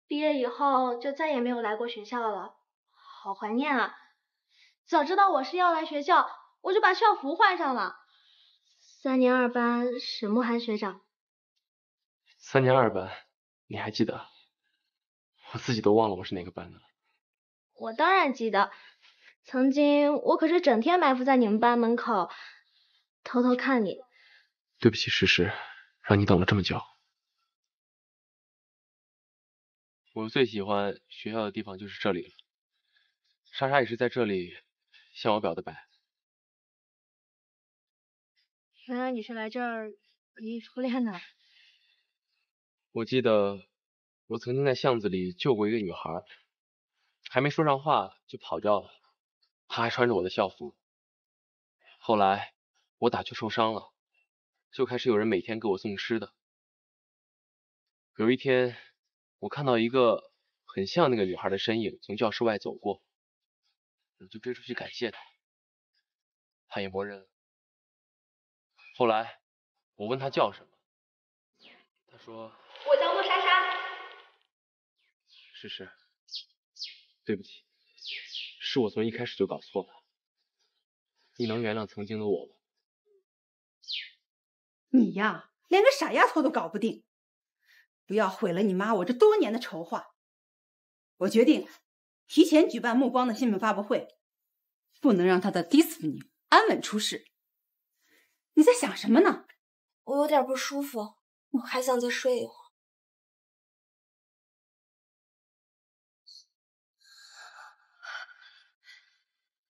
毕业以后就再也没有来过学校了，好怀念啊！早知道我是要来学校，我就把校服换上了。3年2班，沈慕寒学长。3年2班，你还记得？我自己都忘了我是哪个班的了。我当然记得，曾经我可是整天埋伏在你们班门口，偷偷看你。对不起，诗诗，让你等了这么久。 我最喜欢学校的地方就是这里了，莎莎也是在这里向我表的白。原来你是来这儿陪初恋的。我记得我曾经在巷子里救过一个女孩，还没说上话就跑掉了，她还穿着我的校服。后来我打球受伤了，就开始有人每天给我送吃的。有一天。 我看到一个很像那个女孩的身影从教室外走过，我就追出去感谢她，她也默认了。后来我问她叫什么，她说我叫莫莎莎。诗诗，对不起，是我从一开始就搞错了。你能原谅曾经的我吗？你呀，连个傻丫头都搞不定！不要毁了你妈我这多年的筹划。我决定提前举办目光的新品发布会，不能让她的迪斯普尼安稳出世。你在想什么呢？我有点不舒服，我还想再睡一会儿。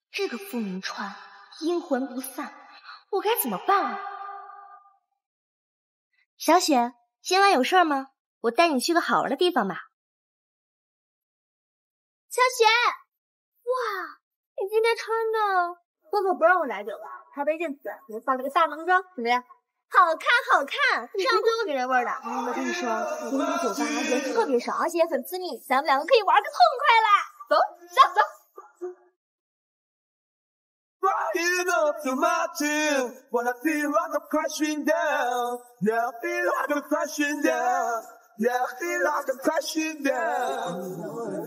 这个傅明川阴魂不散，我该怎么办啊？小雪，今晚有事吗？我带你去个好玩的地方吧。小雪，哇，你今天穿的……哥哥不让我来酒吧，怕被认出来，我放了个大浓妆，怎么样？好看，好看，这样多有女人味儿的。我跟你说，今天酒吧人特别少，而且很私密，咱们两个可以玩个痛快啦！走，上走。 It up to my chin, when I feel like I'm crashing down. Now I feel like I'm crashing down. Now I feel like I'm crashing down.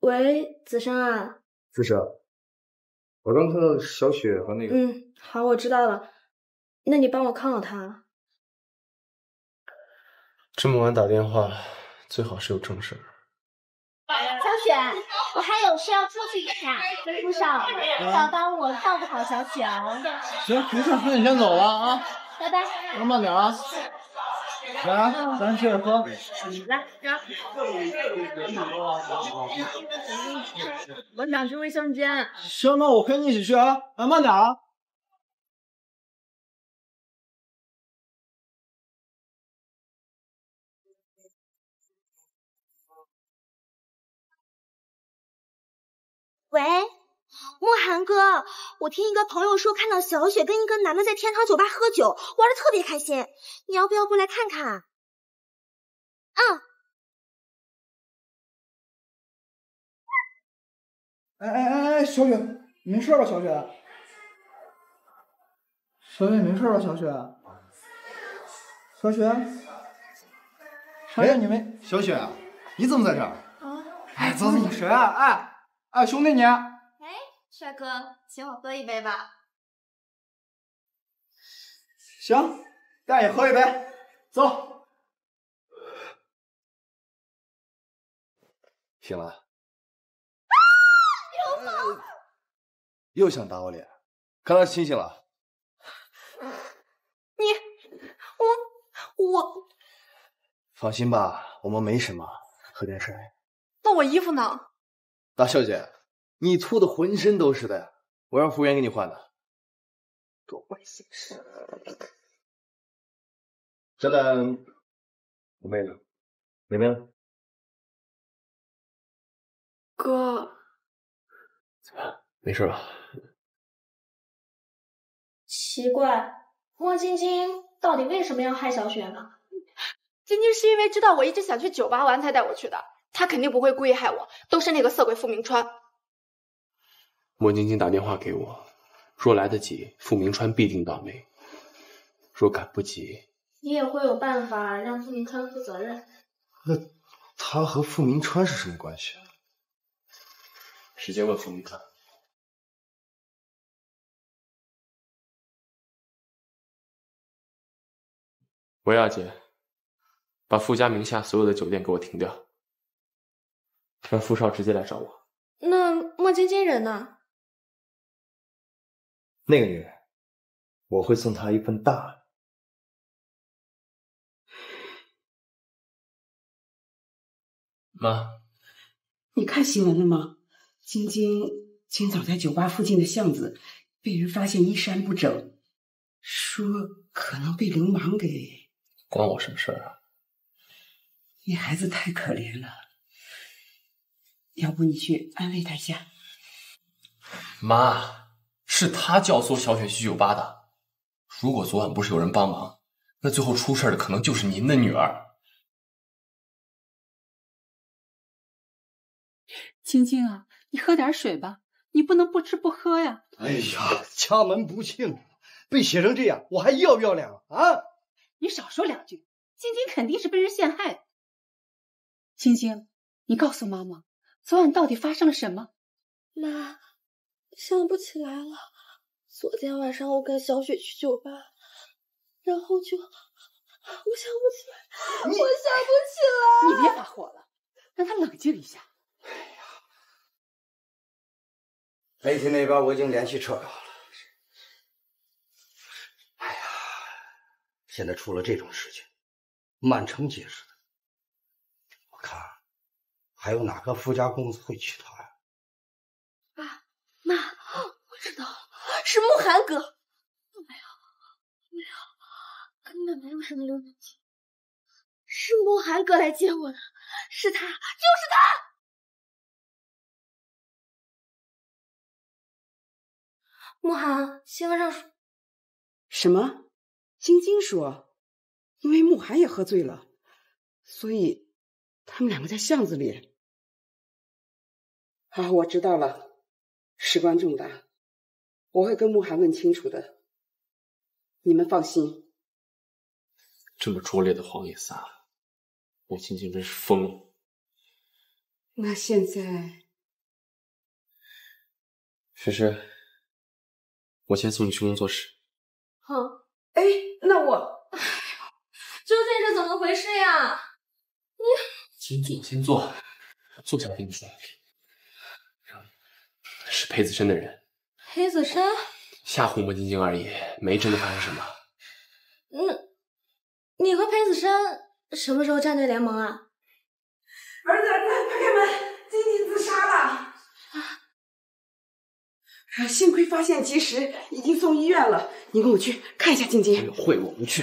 喂，子生啊。子生，我刚看到小雪和那个……嗯，好，我知道了。 那你帮我犒劳他。这么晚打电话，最好是有正事儿。小雪，我还有事要出去一下，路上要帮我照顾好小雪哦。行，没事，那你先走了啊。拜拜。那慢点啊。来啊，咱接着喝。来，我想去卫生间。行，那我陪你一起去啊。来，慢点啊。 喂，慕寒哥，我听一个朋友说，看到小雪跟一个男的在天堂酒吧喝酒，玩的特别开心。你要不要过来看看啊？嗯。哎，小雪，没事吧？小雪，小雪没事吧？小雪，小雪，哎，你没小雪，你怎么在这儿？啊？哎，走走，你谁啊？哎。 哎，兄弟你！哎，帅哥，请我喝一杯吧。行，带你喝一杯，走。醒了。啊！流氓！又想打我脸？刚才清醒了。你，我。放心吧，我们没什么，喝点水。那我衣服呢？ 大小姐，你吐的浑身都是的呀！我让服务员给你换的。多管闲事！等等，我妹呢？妹妹呢？哥，怎么没事吧？奇怪，莫晶晶到底为什么要害小雪呢？晶晶是因为知道我一直想去酒吧玩才带我去的。 他肯定不会故意害我，都是那个色鬼傅明川。莫晶晶打电话给我，若来得及，傅明川必定倒霉；若赶不及，你也会有办法让傅明川负责任。那他和傅明川是什么关系？直接问傅明川。维亚姐，把傅家名下所有的酒店给我停掉。 让傅少直接来找我。那莫晶晶人呢？那个女人，我会送她一份大礼。妈，你看新闻了吗？晶晶今早在酒吧附近的巷子被人发现衣衫不整，说可能被流氓给……关我什么事儿啊？你孩子太可怜了。 要不你去安慰他一下。妈，是他教唆小雪去酒吧的。如果昨晚不是有人帮忙，那最后出事的可能就是您的女儿。晶晶啊，你喝点水吧，你不能不吃不喝呀！哎呀，家门不幸，被写成这样，我还要不要脸啊？你少说两句，晶晶肯定是被人陷害的。晶晶，你告诉妈妈，昨晚到底发生了什么？妈，想不起来了。昨天晚上我跟小雪去酒吧，然后就……我想不起来，我想不起来。你别发火了，让他冷静一下。 媒体那边我已经连续撤稿了。哎呀，现在出了这种事情，满城皆是的。我看还有哪个附加公司会娶她呀？爸妈，我知道了，是慕寒哥。没有，根本没有什么刘雨晴，是慕寒哥来接我的，是他，就是他。 慕寒，新闻上说什么？晶晶说，因为慕寒也喝醉了，所以他们两个在巷子里。啊，我知道了，事关重大，我会跟慕寒问清楚的。你们放心。这么拙劣的谎也撒了，我晶晶真是疯了。那现在，诗诗。 我先送你去工作室。好，哎，那我，哎呦，究竟是怎么回事呀？你先坐，坐下，我跟你说，是裴子深的人。裴子深吓唬我晶晶而已，没真的发生什么。嗯，你和裴子深什么时候站队联盟啊？儿子，快开门，晶晶自杀了。 幸亏发现及时，已经送医院了。你跟我去看一下晶晶。会我不去。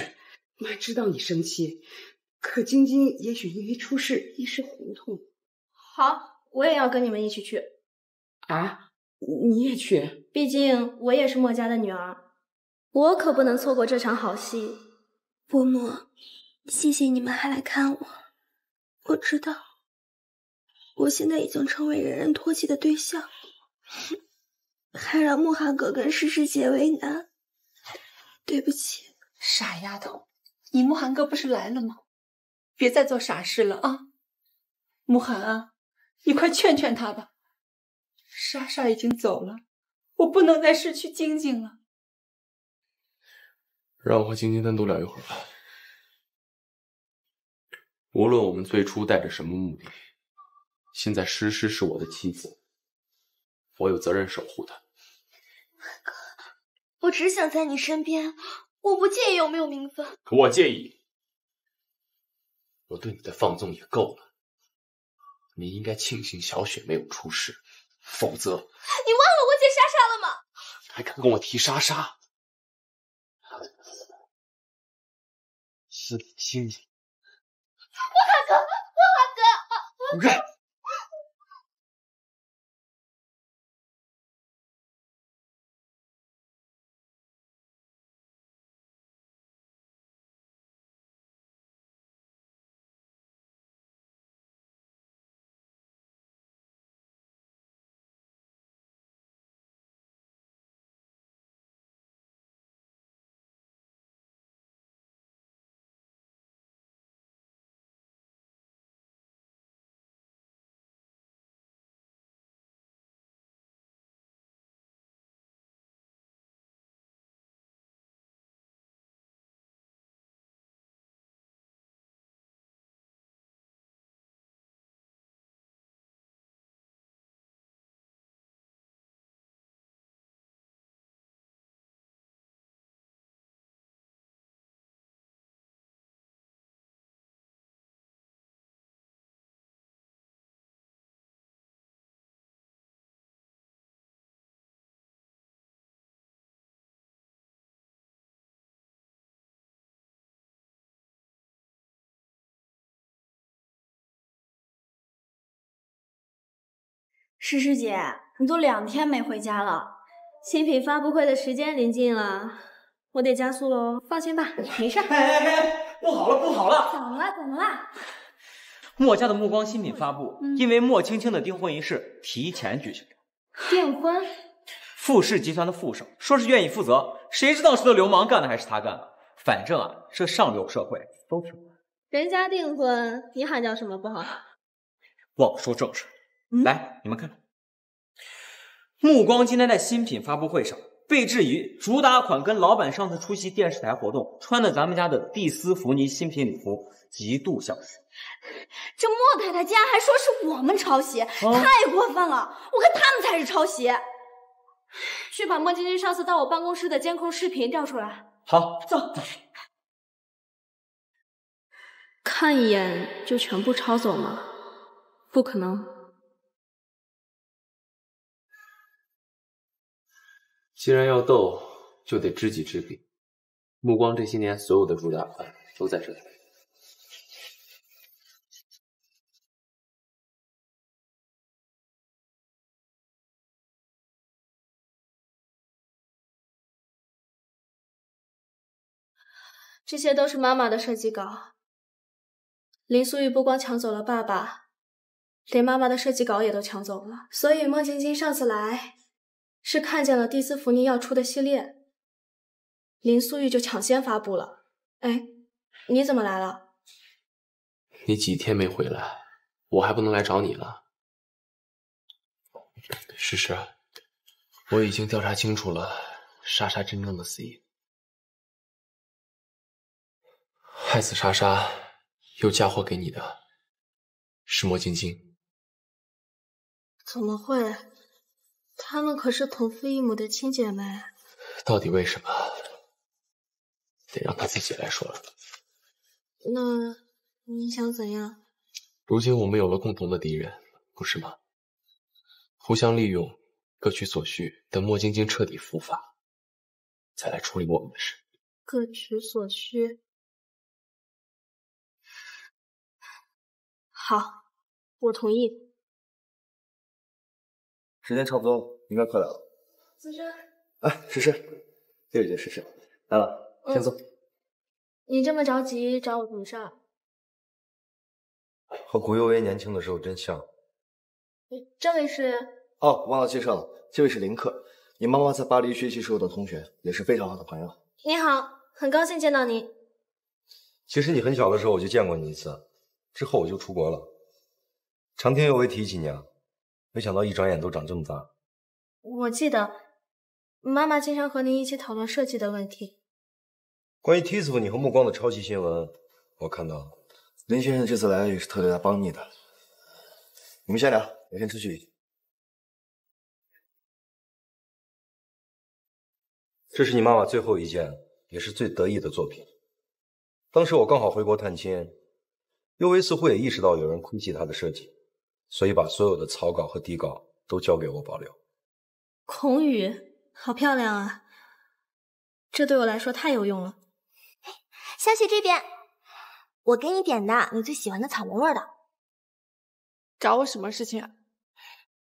妈知道你生气，可晶晶也许因为出事一时糊涂。好，我也要跟你们一起去。啊，你也去？毕竟我也是墨家的女儿，我可不能错过这场好戏。伯母，谢谢你们还来看我。我知道，我现在已经成为人人唾弃的对象。还让慕寒哥跟诗诗姐为难，对不起。傻丫头，你慕寒哥不是来了吗？别再做傻事了啊！慕寒啊，你快劝劝他吧。莎莎已经走了，我不能再失去晶晶了。让我和晶晶单独聊一会儿吧。无论我们最初带着什么目的，现在诗诗是我的妻子，我有责任守护她。 哥，我只想在你身边，我不介意有没有名分。我介意，我对你的放纵也够了。你应该庆幸小雪没有出事，否则……你忘了我姐莎莎了吗？还敢跟我提莎莎？是星星。我喊哥，我喊哥。 诗诗姐，你都2天没回家了，新品发布会的时间临近了，我得加速喽。放心吧，没事。哎，不好了！怎么了？墨家的暮光新品发布，因为莫青青的订婚仪式提前举行，订婚？富士集团的副手说是愿意负责，谁知道是那流氓干的还是他干的？反正啊，这上流社会都是。人家订婚，你喊叫什么不好？忘说正事，来，你们看看。 目光今天在新品发布会上被质疑，主打款跟老板上次出席电视台活动穿的咱们家的蒂斯福尼新品礼服极度相似。这莫太太竟然还说是我们抄袭，太过分了！我看他们才是抄袭。去把莫晶晶上次到我办公室的监控视频调出来。好，走。看一眼就全部抄走吗？不可能。 既然要斗，就得知己知彼。目光这些年所有的主打款都在这里。这些都是妈妈的设计稿。林苏玉不光抢走了爸爸，连妈妈的设计稿也都抢走了。所以孟晶晶上次来。 是看见了蒂斯福尼要出的系列，林苏玉就抢先发布了。哎，你怎么来了？你几天没回来，我还不能来找你了。诗诗，我已经调查清楚了莎莎真正的死因，害死莎莎又嫁祸给你的是莫晶晶。怎么会？ 她们可是同父异母的亲姐妹，到底为什么？得让她自己来说了。那你想怎样？如今我们有了共同的敌人，不是吗？互相利用，各取所需。等莫晶晶彻底伏法，再来处理我们的事。各取所需。好，我同意。 时间差不多了，应该快来了。思深，哎，诗诗，对对，诗诗来了，先坐。你这么着急找我什么事儿？和古幽微年轻的时候真像。这位是？哦，忘了介绍了，这位是林克，你妈妈在巴黎学习时候的同学，也是非常好的朋友。你好，很高兴见到你。其实你很小的时候我就见过你一次，之后我就出国了，常听有为提起你啊。 没想到一转眼都长这么大。我记得妈妈经常和您一起讨论设计的问题。关于 Tiff 你和目光的抄袭新闻，我看到了。林先生这次来也是特地来帮你的。你们先聊，我先出去。这是你妈妈最后一件，也是最得意的作品。当时我刚好回国探亲，尤维似乎也意识到有人窥忌她的设计。 所以把所有的草稿和底稿都交给我保留。孔宇，好漂亮啊！这对我来说太有用了。小雪这边，我给你点的你最喜欢的草莓味的。找我什么事情啊？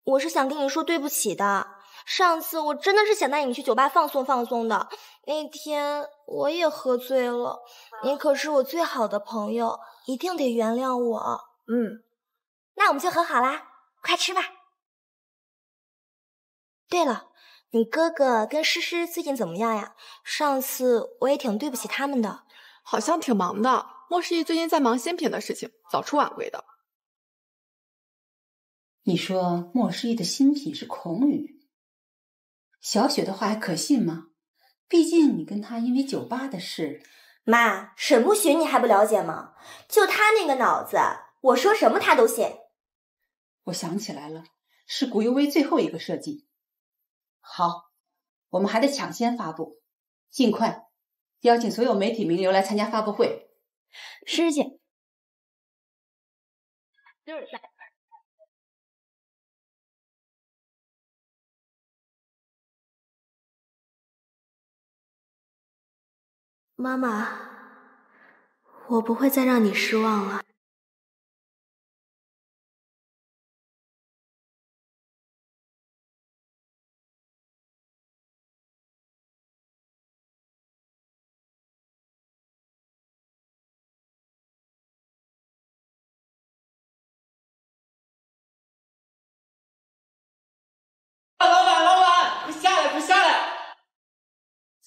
我是想跟你说对不起的。上次我真的是想带你去酒吧放松放松的，那天我也喝醉了。你可是我最好的朋友，一定得原谅我。嗯。 那我们就和好啦，快吃吧。对了，你哥哥跟诗诗最近怎么样呀？上次我也挺对不起他们的，好像挺忙的。莫世义最近在忙新品的事情，早出晚归的。你说莫世义的新品是孔宇，小雪的话还可信吗？毕竟你跟他因为酒吧的事……妈，沈不寻你还不了解吗？就他那个脑子，我说什么他都信。 我想起来了，是古幽微最后一个设计。好，我们还得抢先发布，尽快邀请所有媒体名流来参加发布会。师姐，就是在。妈妈，我不会再让你失望了。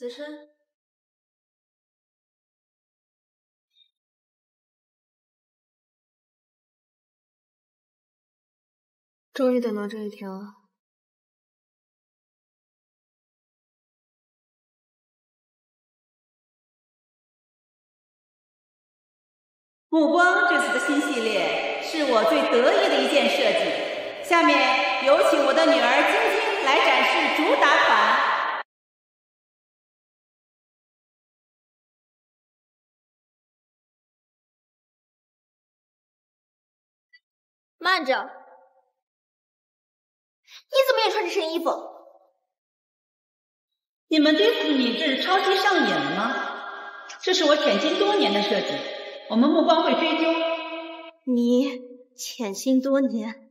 子琛，终于等到这一天了。暮光这次的新系列是我最得意的一件设计，下面有请我的女儿晶晶来展示主打款。 慢着，你怎么也穿这身衣服？你们对此米制超级上瘾了吗？这是我潜心多年的设计，我们目光会追究。你潜心多年，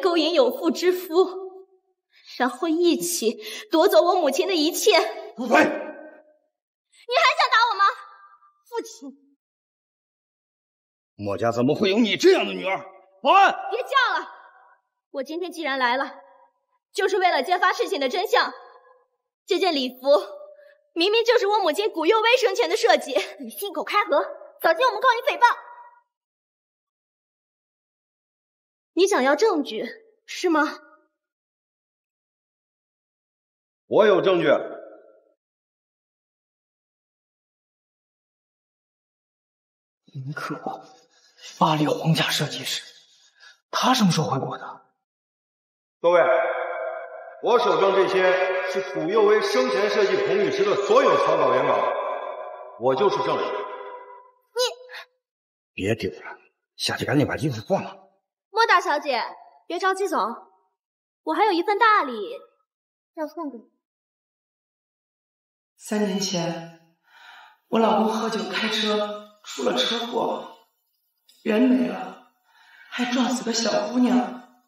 勾引有妇之夫，然后一起夺走我母亲的一切。不配！你还想打我吗，父亲？ 墨家怎么会有你这样的女儿？保安，别叫了！我今天既然来了，就是为了揭发事情的真相。这件礼服明明就是我母亲古幼薇生前的设计。你信口开河，早知我们告你诽谤！你想要证据是吗？我有证据。 林克，巴黎皇家设计师，他什么时候回国的？各位，我手上这些是古幼薇生前设计彭女士的所有草稿原稿，我就是证人。你别丢了，下去赶紧把衣服换了。莫大小姐，别着急走，我还有一份大礼要送给你。3年前，我老公喝酒开车。 出了车祸，人没了，还撞死个小姑娘。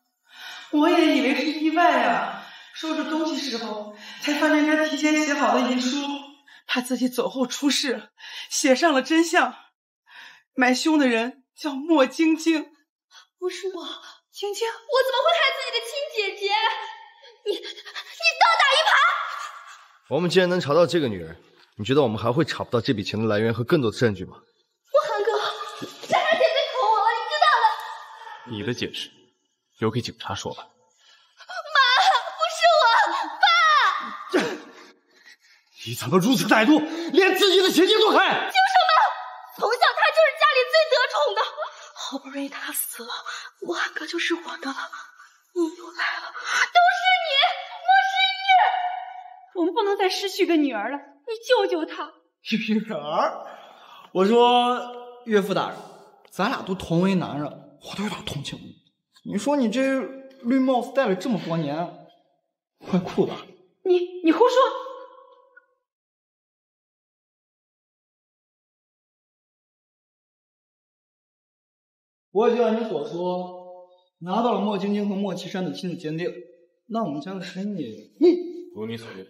我也以为是意外啊，收拾东西时候才翻着他提前写好的遗书，怕自己走后出事，写上了真相。买凶的人叫莫晶晶，不是我，晶晶，我怎么会害自己的亲姐姐？你倒打一耙！我们既然能查到这个女人，你觉得我们还会查不到这笔钱的来源和更多的证据吗？ 你的解释留给警察说吧。妈，不是我，爸！你怎么如此歹毒，连自己的亲人都害？凭什么？从小他就是家里最得宠的。好不容易他死了，我阿哥就是我的了。你又来了，都是你！我们不能再失去个女儿了，你救救她！女儿？我说岳父大人，咱俩都同为男人。 我都有点同情你。你说你这绿帽子戴了这么多年，怪酷吧？你胡说！我也就按你所说，拿到了莫晶晶和莫岐山的亲子鉴定，那我们家的生意……如你所愿。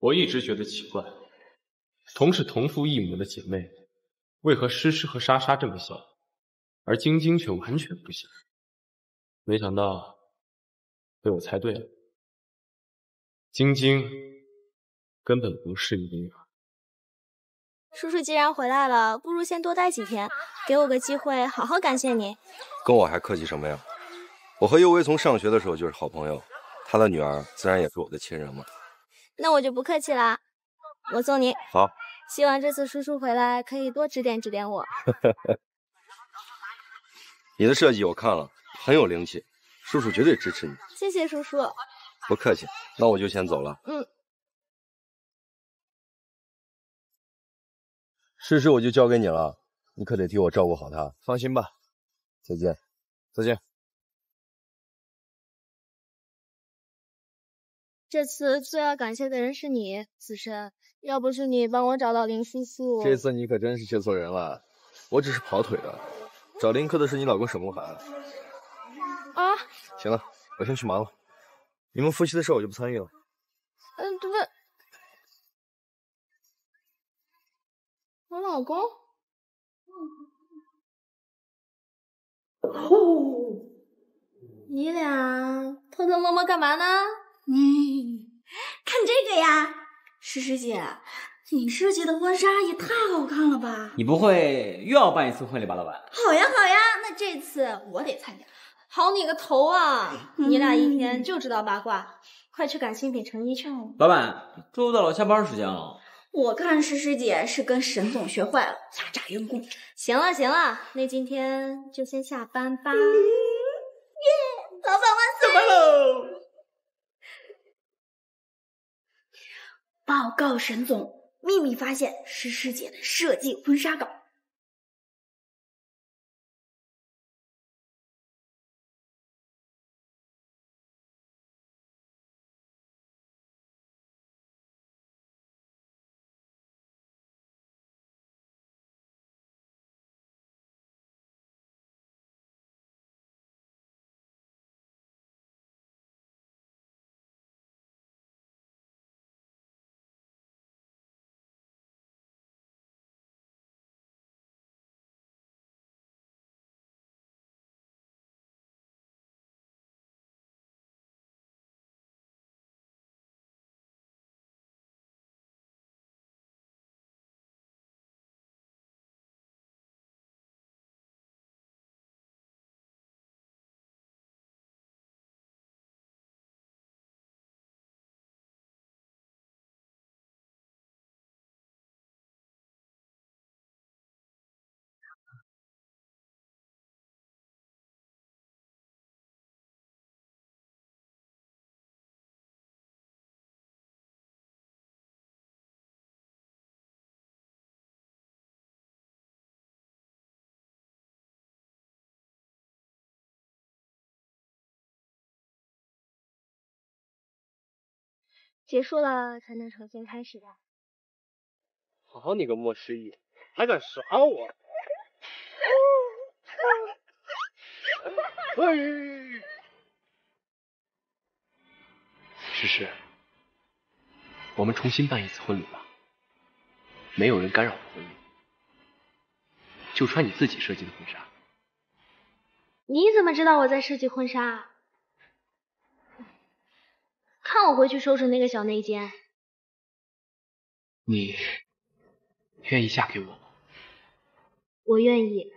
我一直觉得奇怪，同是同父异母的姐妹。 为何诗诗和莎莎这么像，而晶晶却完全不像？没想到被我猜对了，晶晶根本不是一个女儿。叔叔既然回来了，不如先多待几天，给我个机会好好感谢你。跟我还客气什么呀？我和幼薇从上学的时候就是好朋友，她的女儿自然也是我的亲人嘛。那我就不客气啦，我送你。好。 希望这次叔叔回来可以多指点指点我。你的设计我看了，很有灵气，叔叔绝对支持你。谢谢叔叔。不客气，那我就先走了。嗯。诗诗我就交给你了，你可得替我照顾好她。放心吧。再见。再见。这次最要感谢的人是你，子琛。 要不是你帮我找到林叔叔，这次你可真是谢错人了。我只是跑腿的，找林克的是你老公沈慕寒。啊，行了，我先去忙了，你们夫妻的事我就不参与了。对不对？我老公？哦，你俩偷偷摸摸干嘛呢？看这个呀，诗诗姐，你设计的婚纱也太好看了吧？你不会又要办一次婚礼吧，老板？好呀好呀，那这次我得参加。好你个头啊！你俩一天就知道八卦，快去赶新品成衣去了。老板，周到了，下班时间了。 我看诗诗姐是跟沈总学坏了，压榨员工。行了行了，那今天就先下班吧。耶，老板万岁！报告沈总，秘密发现诗诗姐的设计婚纱稿。结束了才能重新开始吧。好你个莫失忆，还敢耍我！诗诗，我们重新办一次婚礼吧，没有人干扰我的婚礼，就穿你自己设计的婚纱。你怎么知道我在设计婚纱？ 看我回去收拾那个小内奸。你愿意嫁给我吗？我愿意。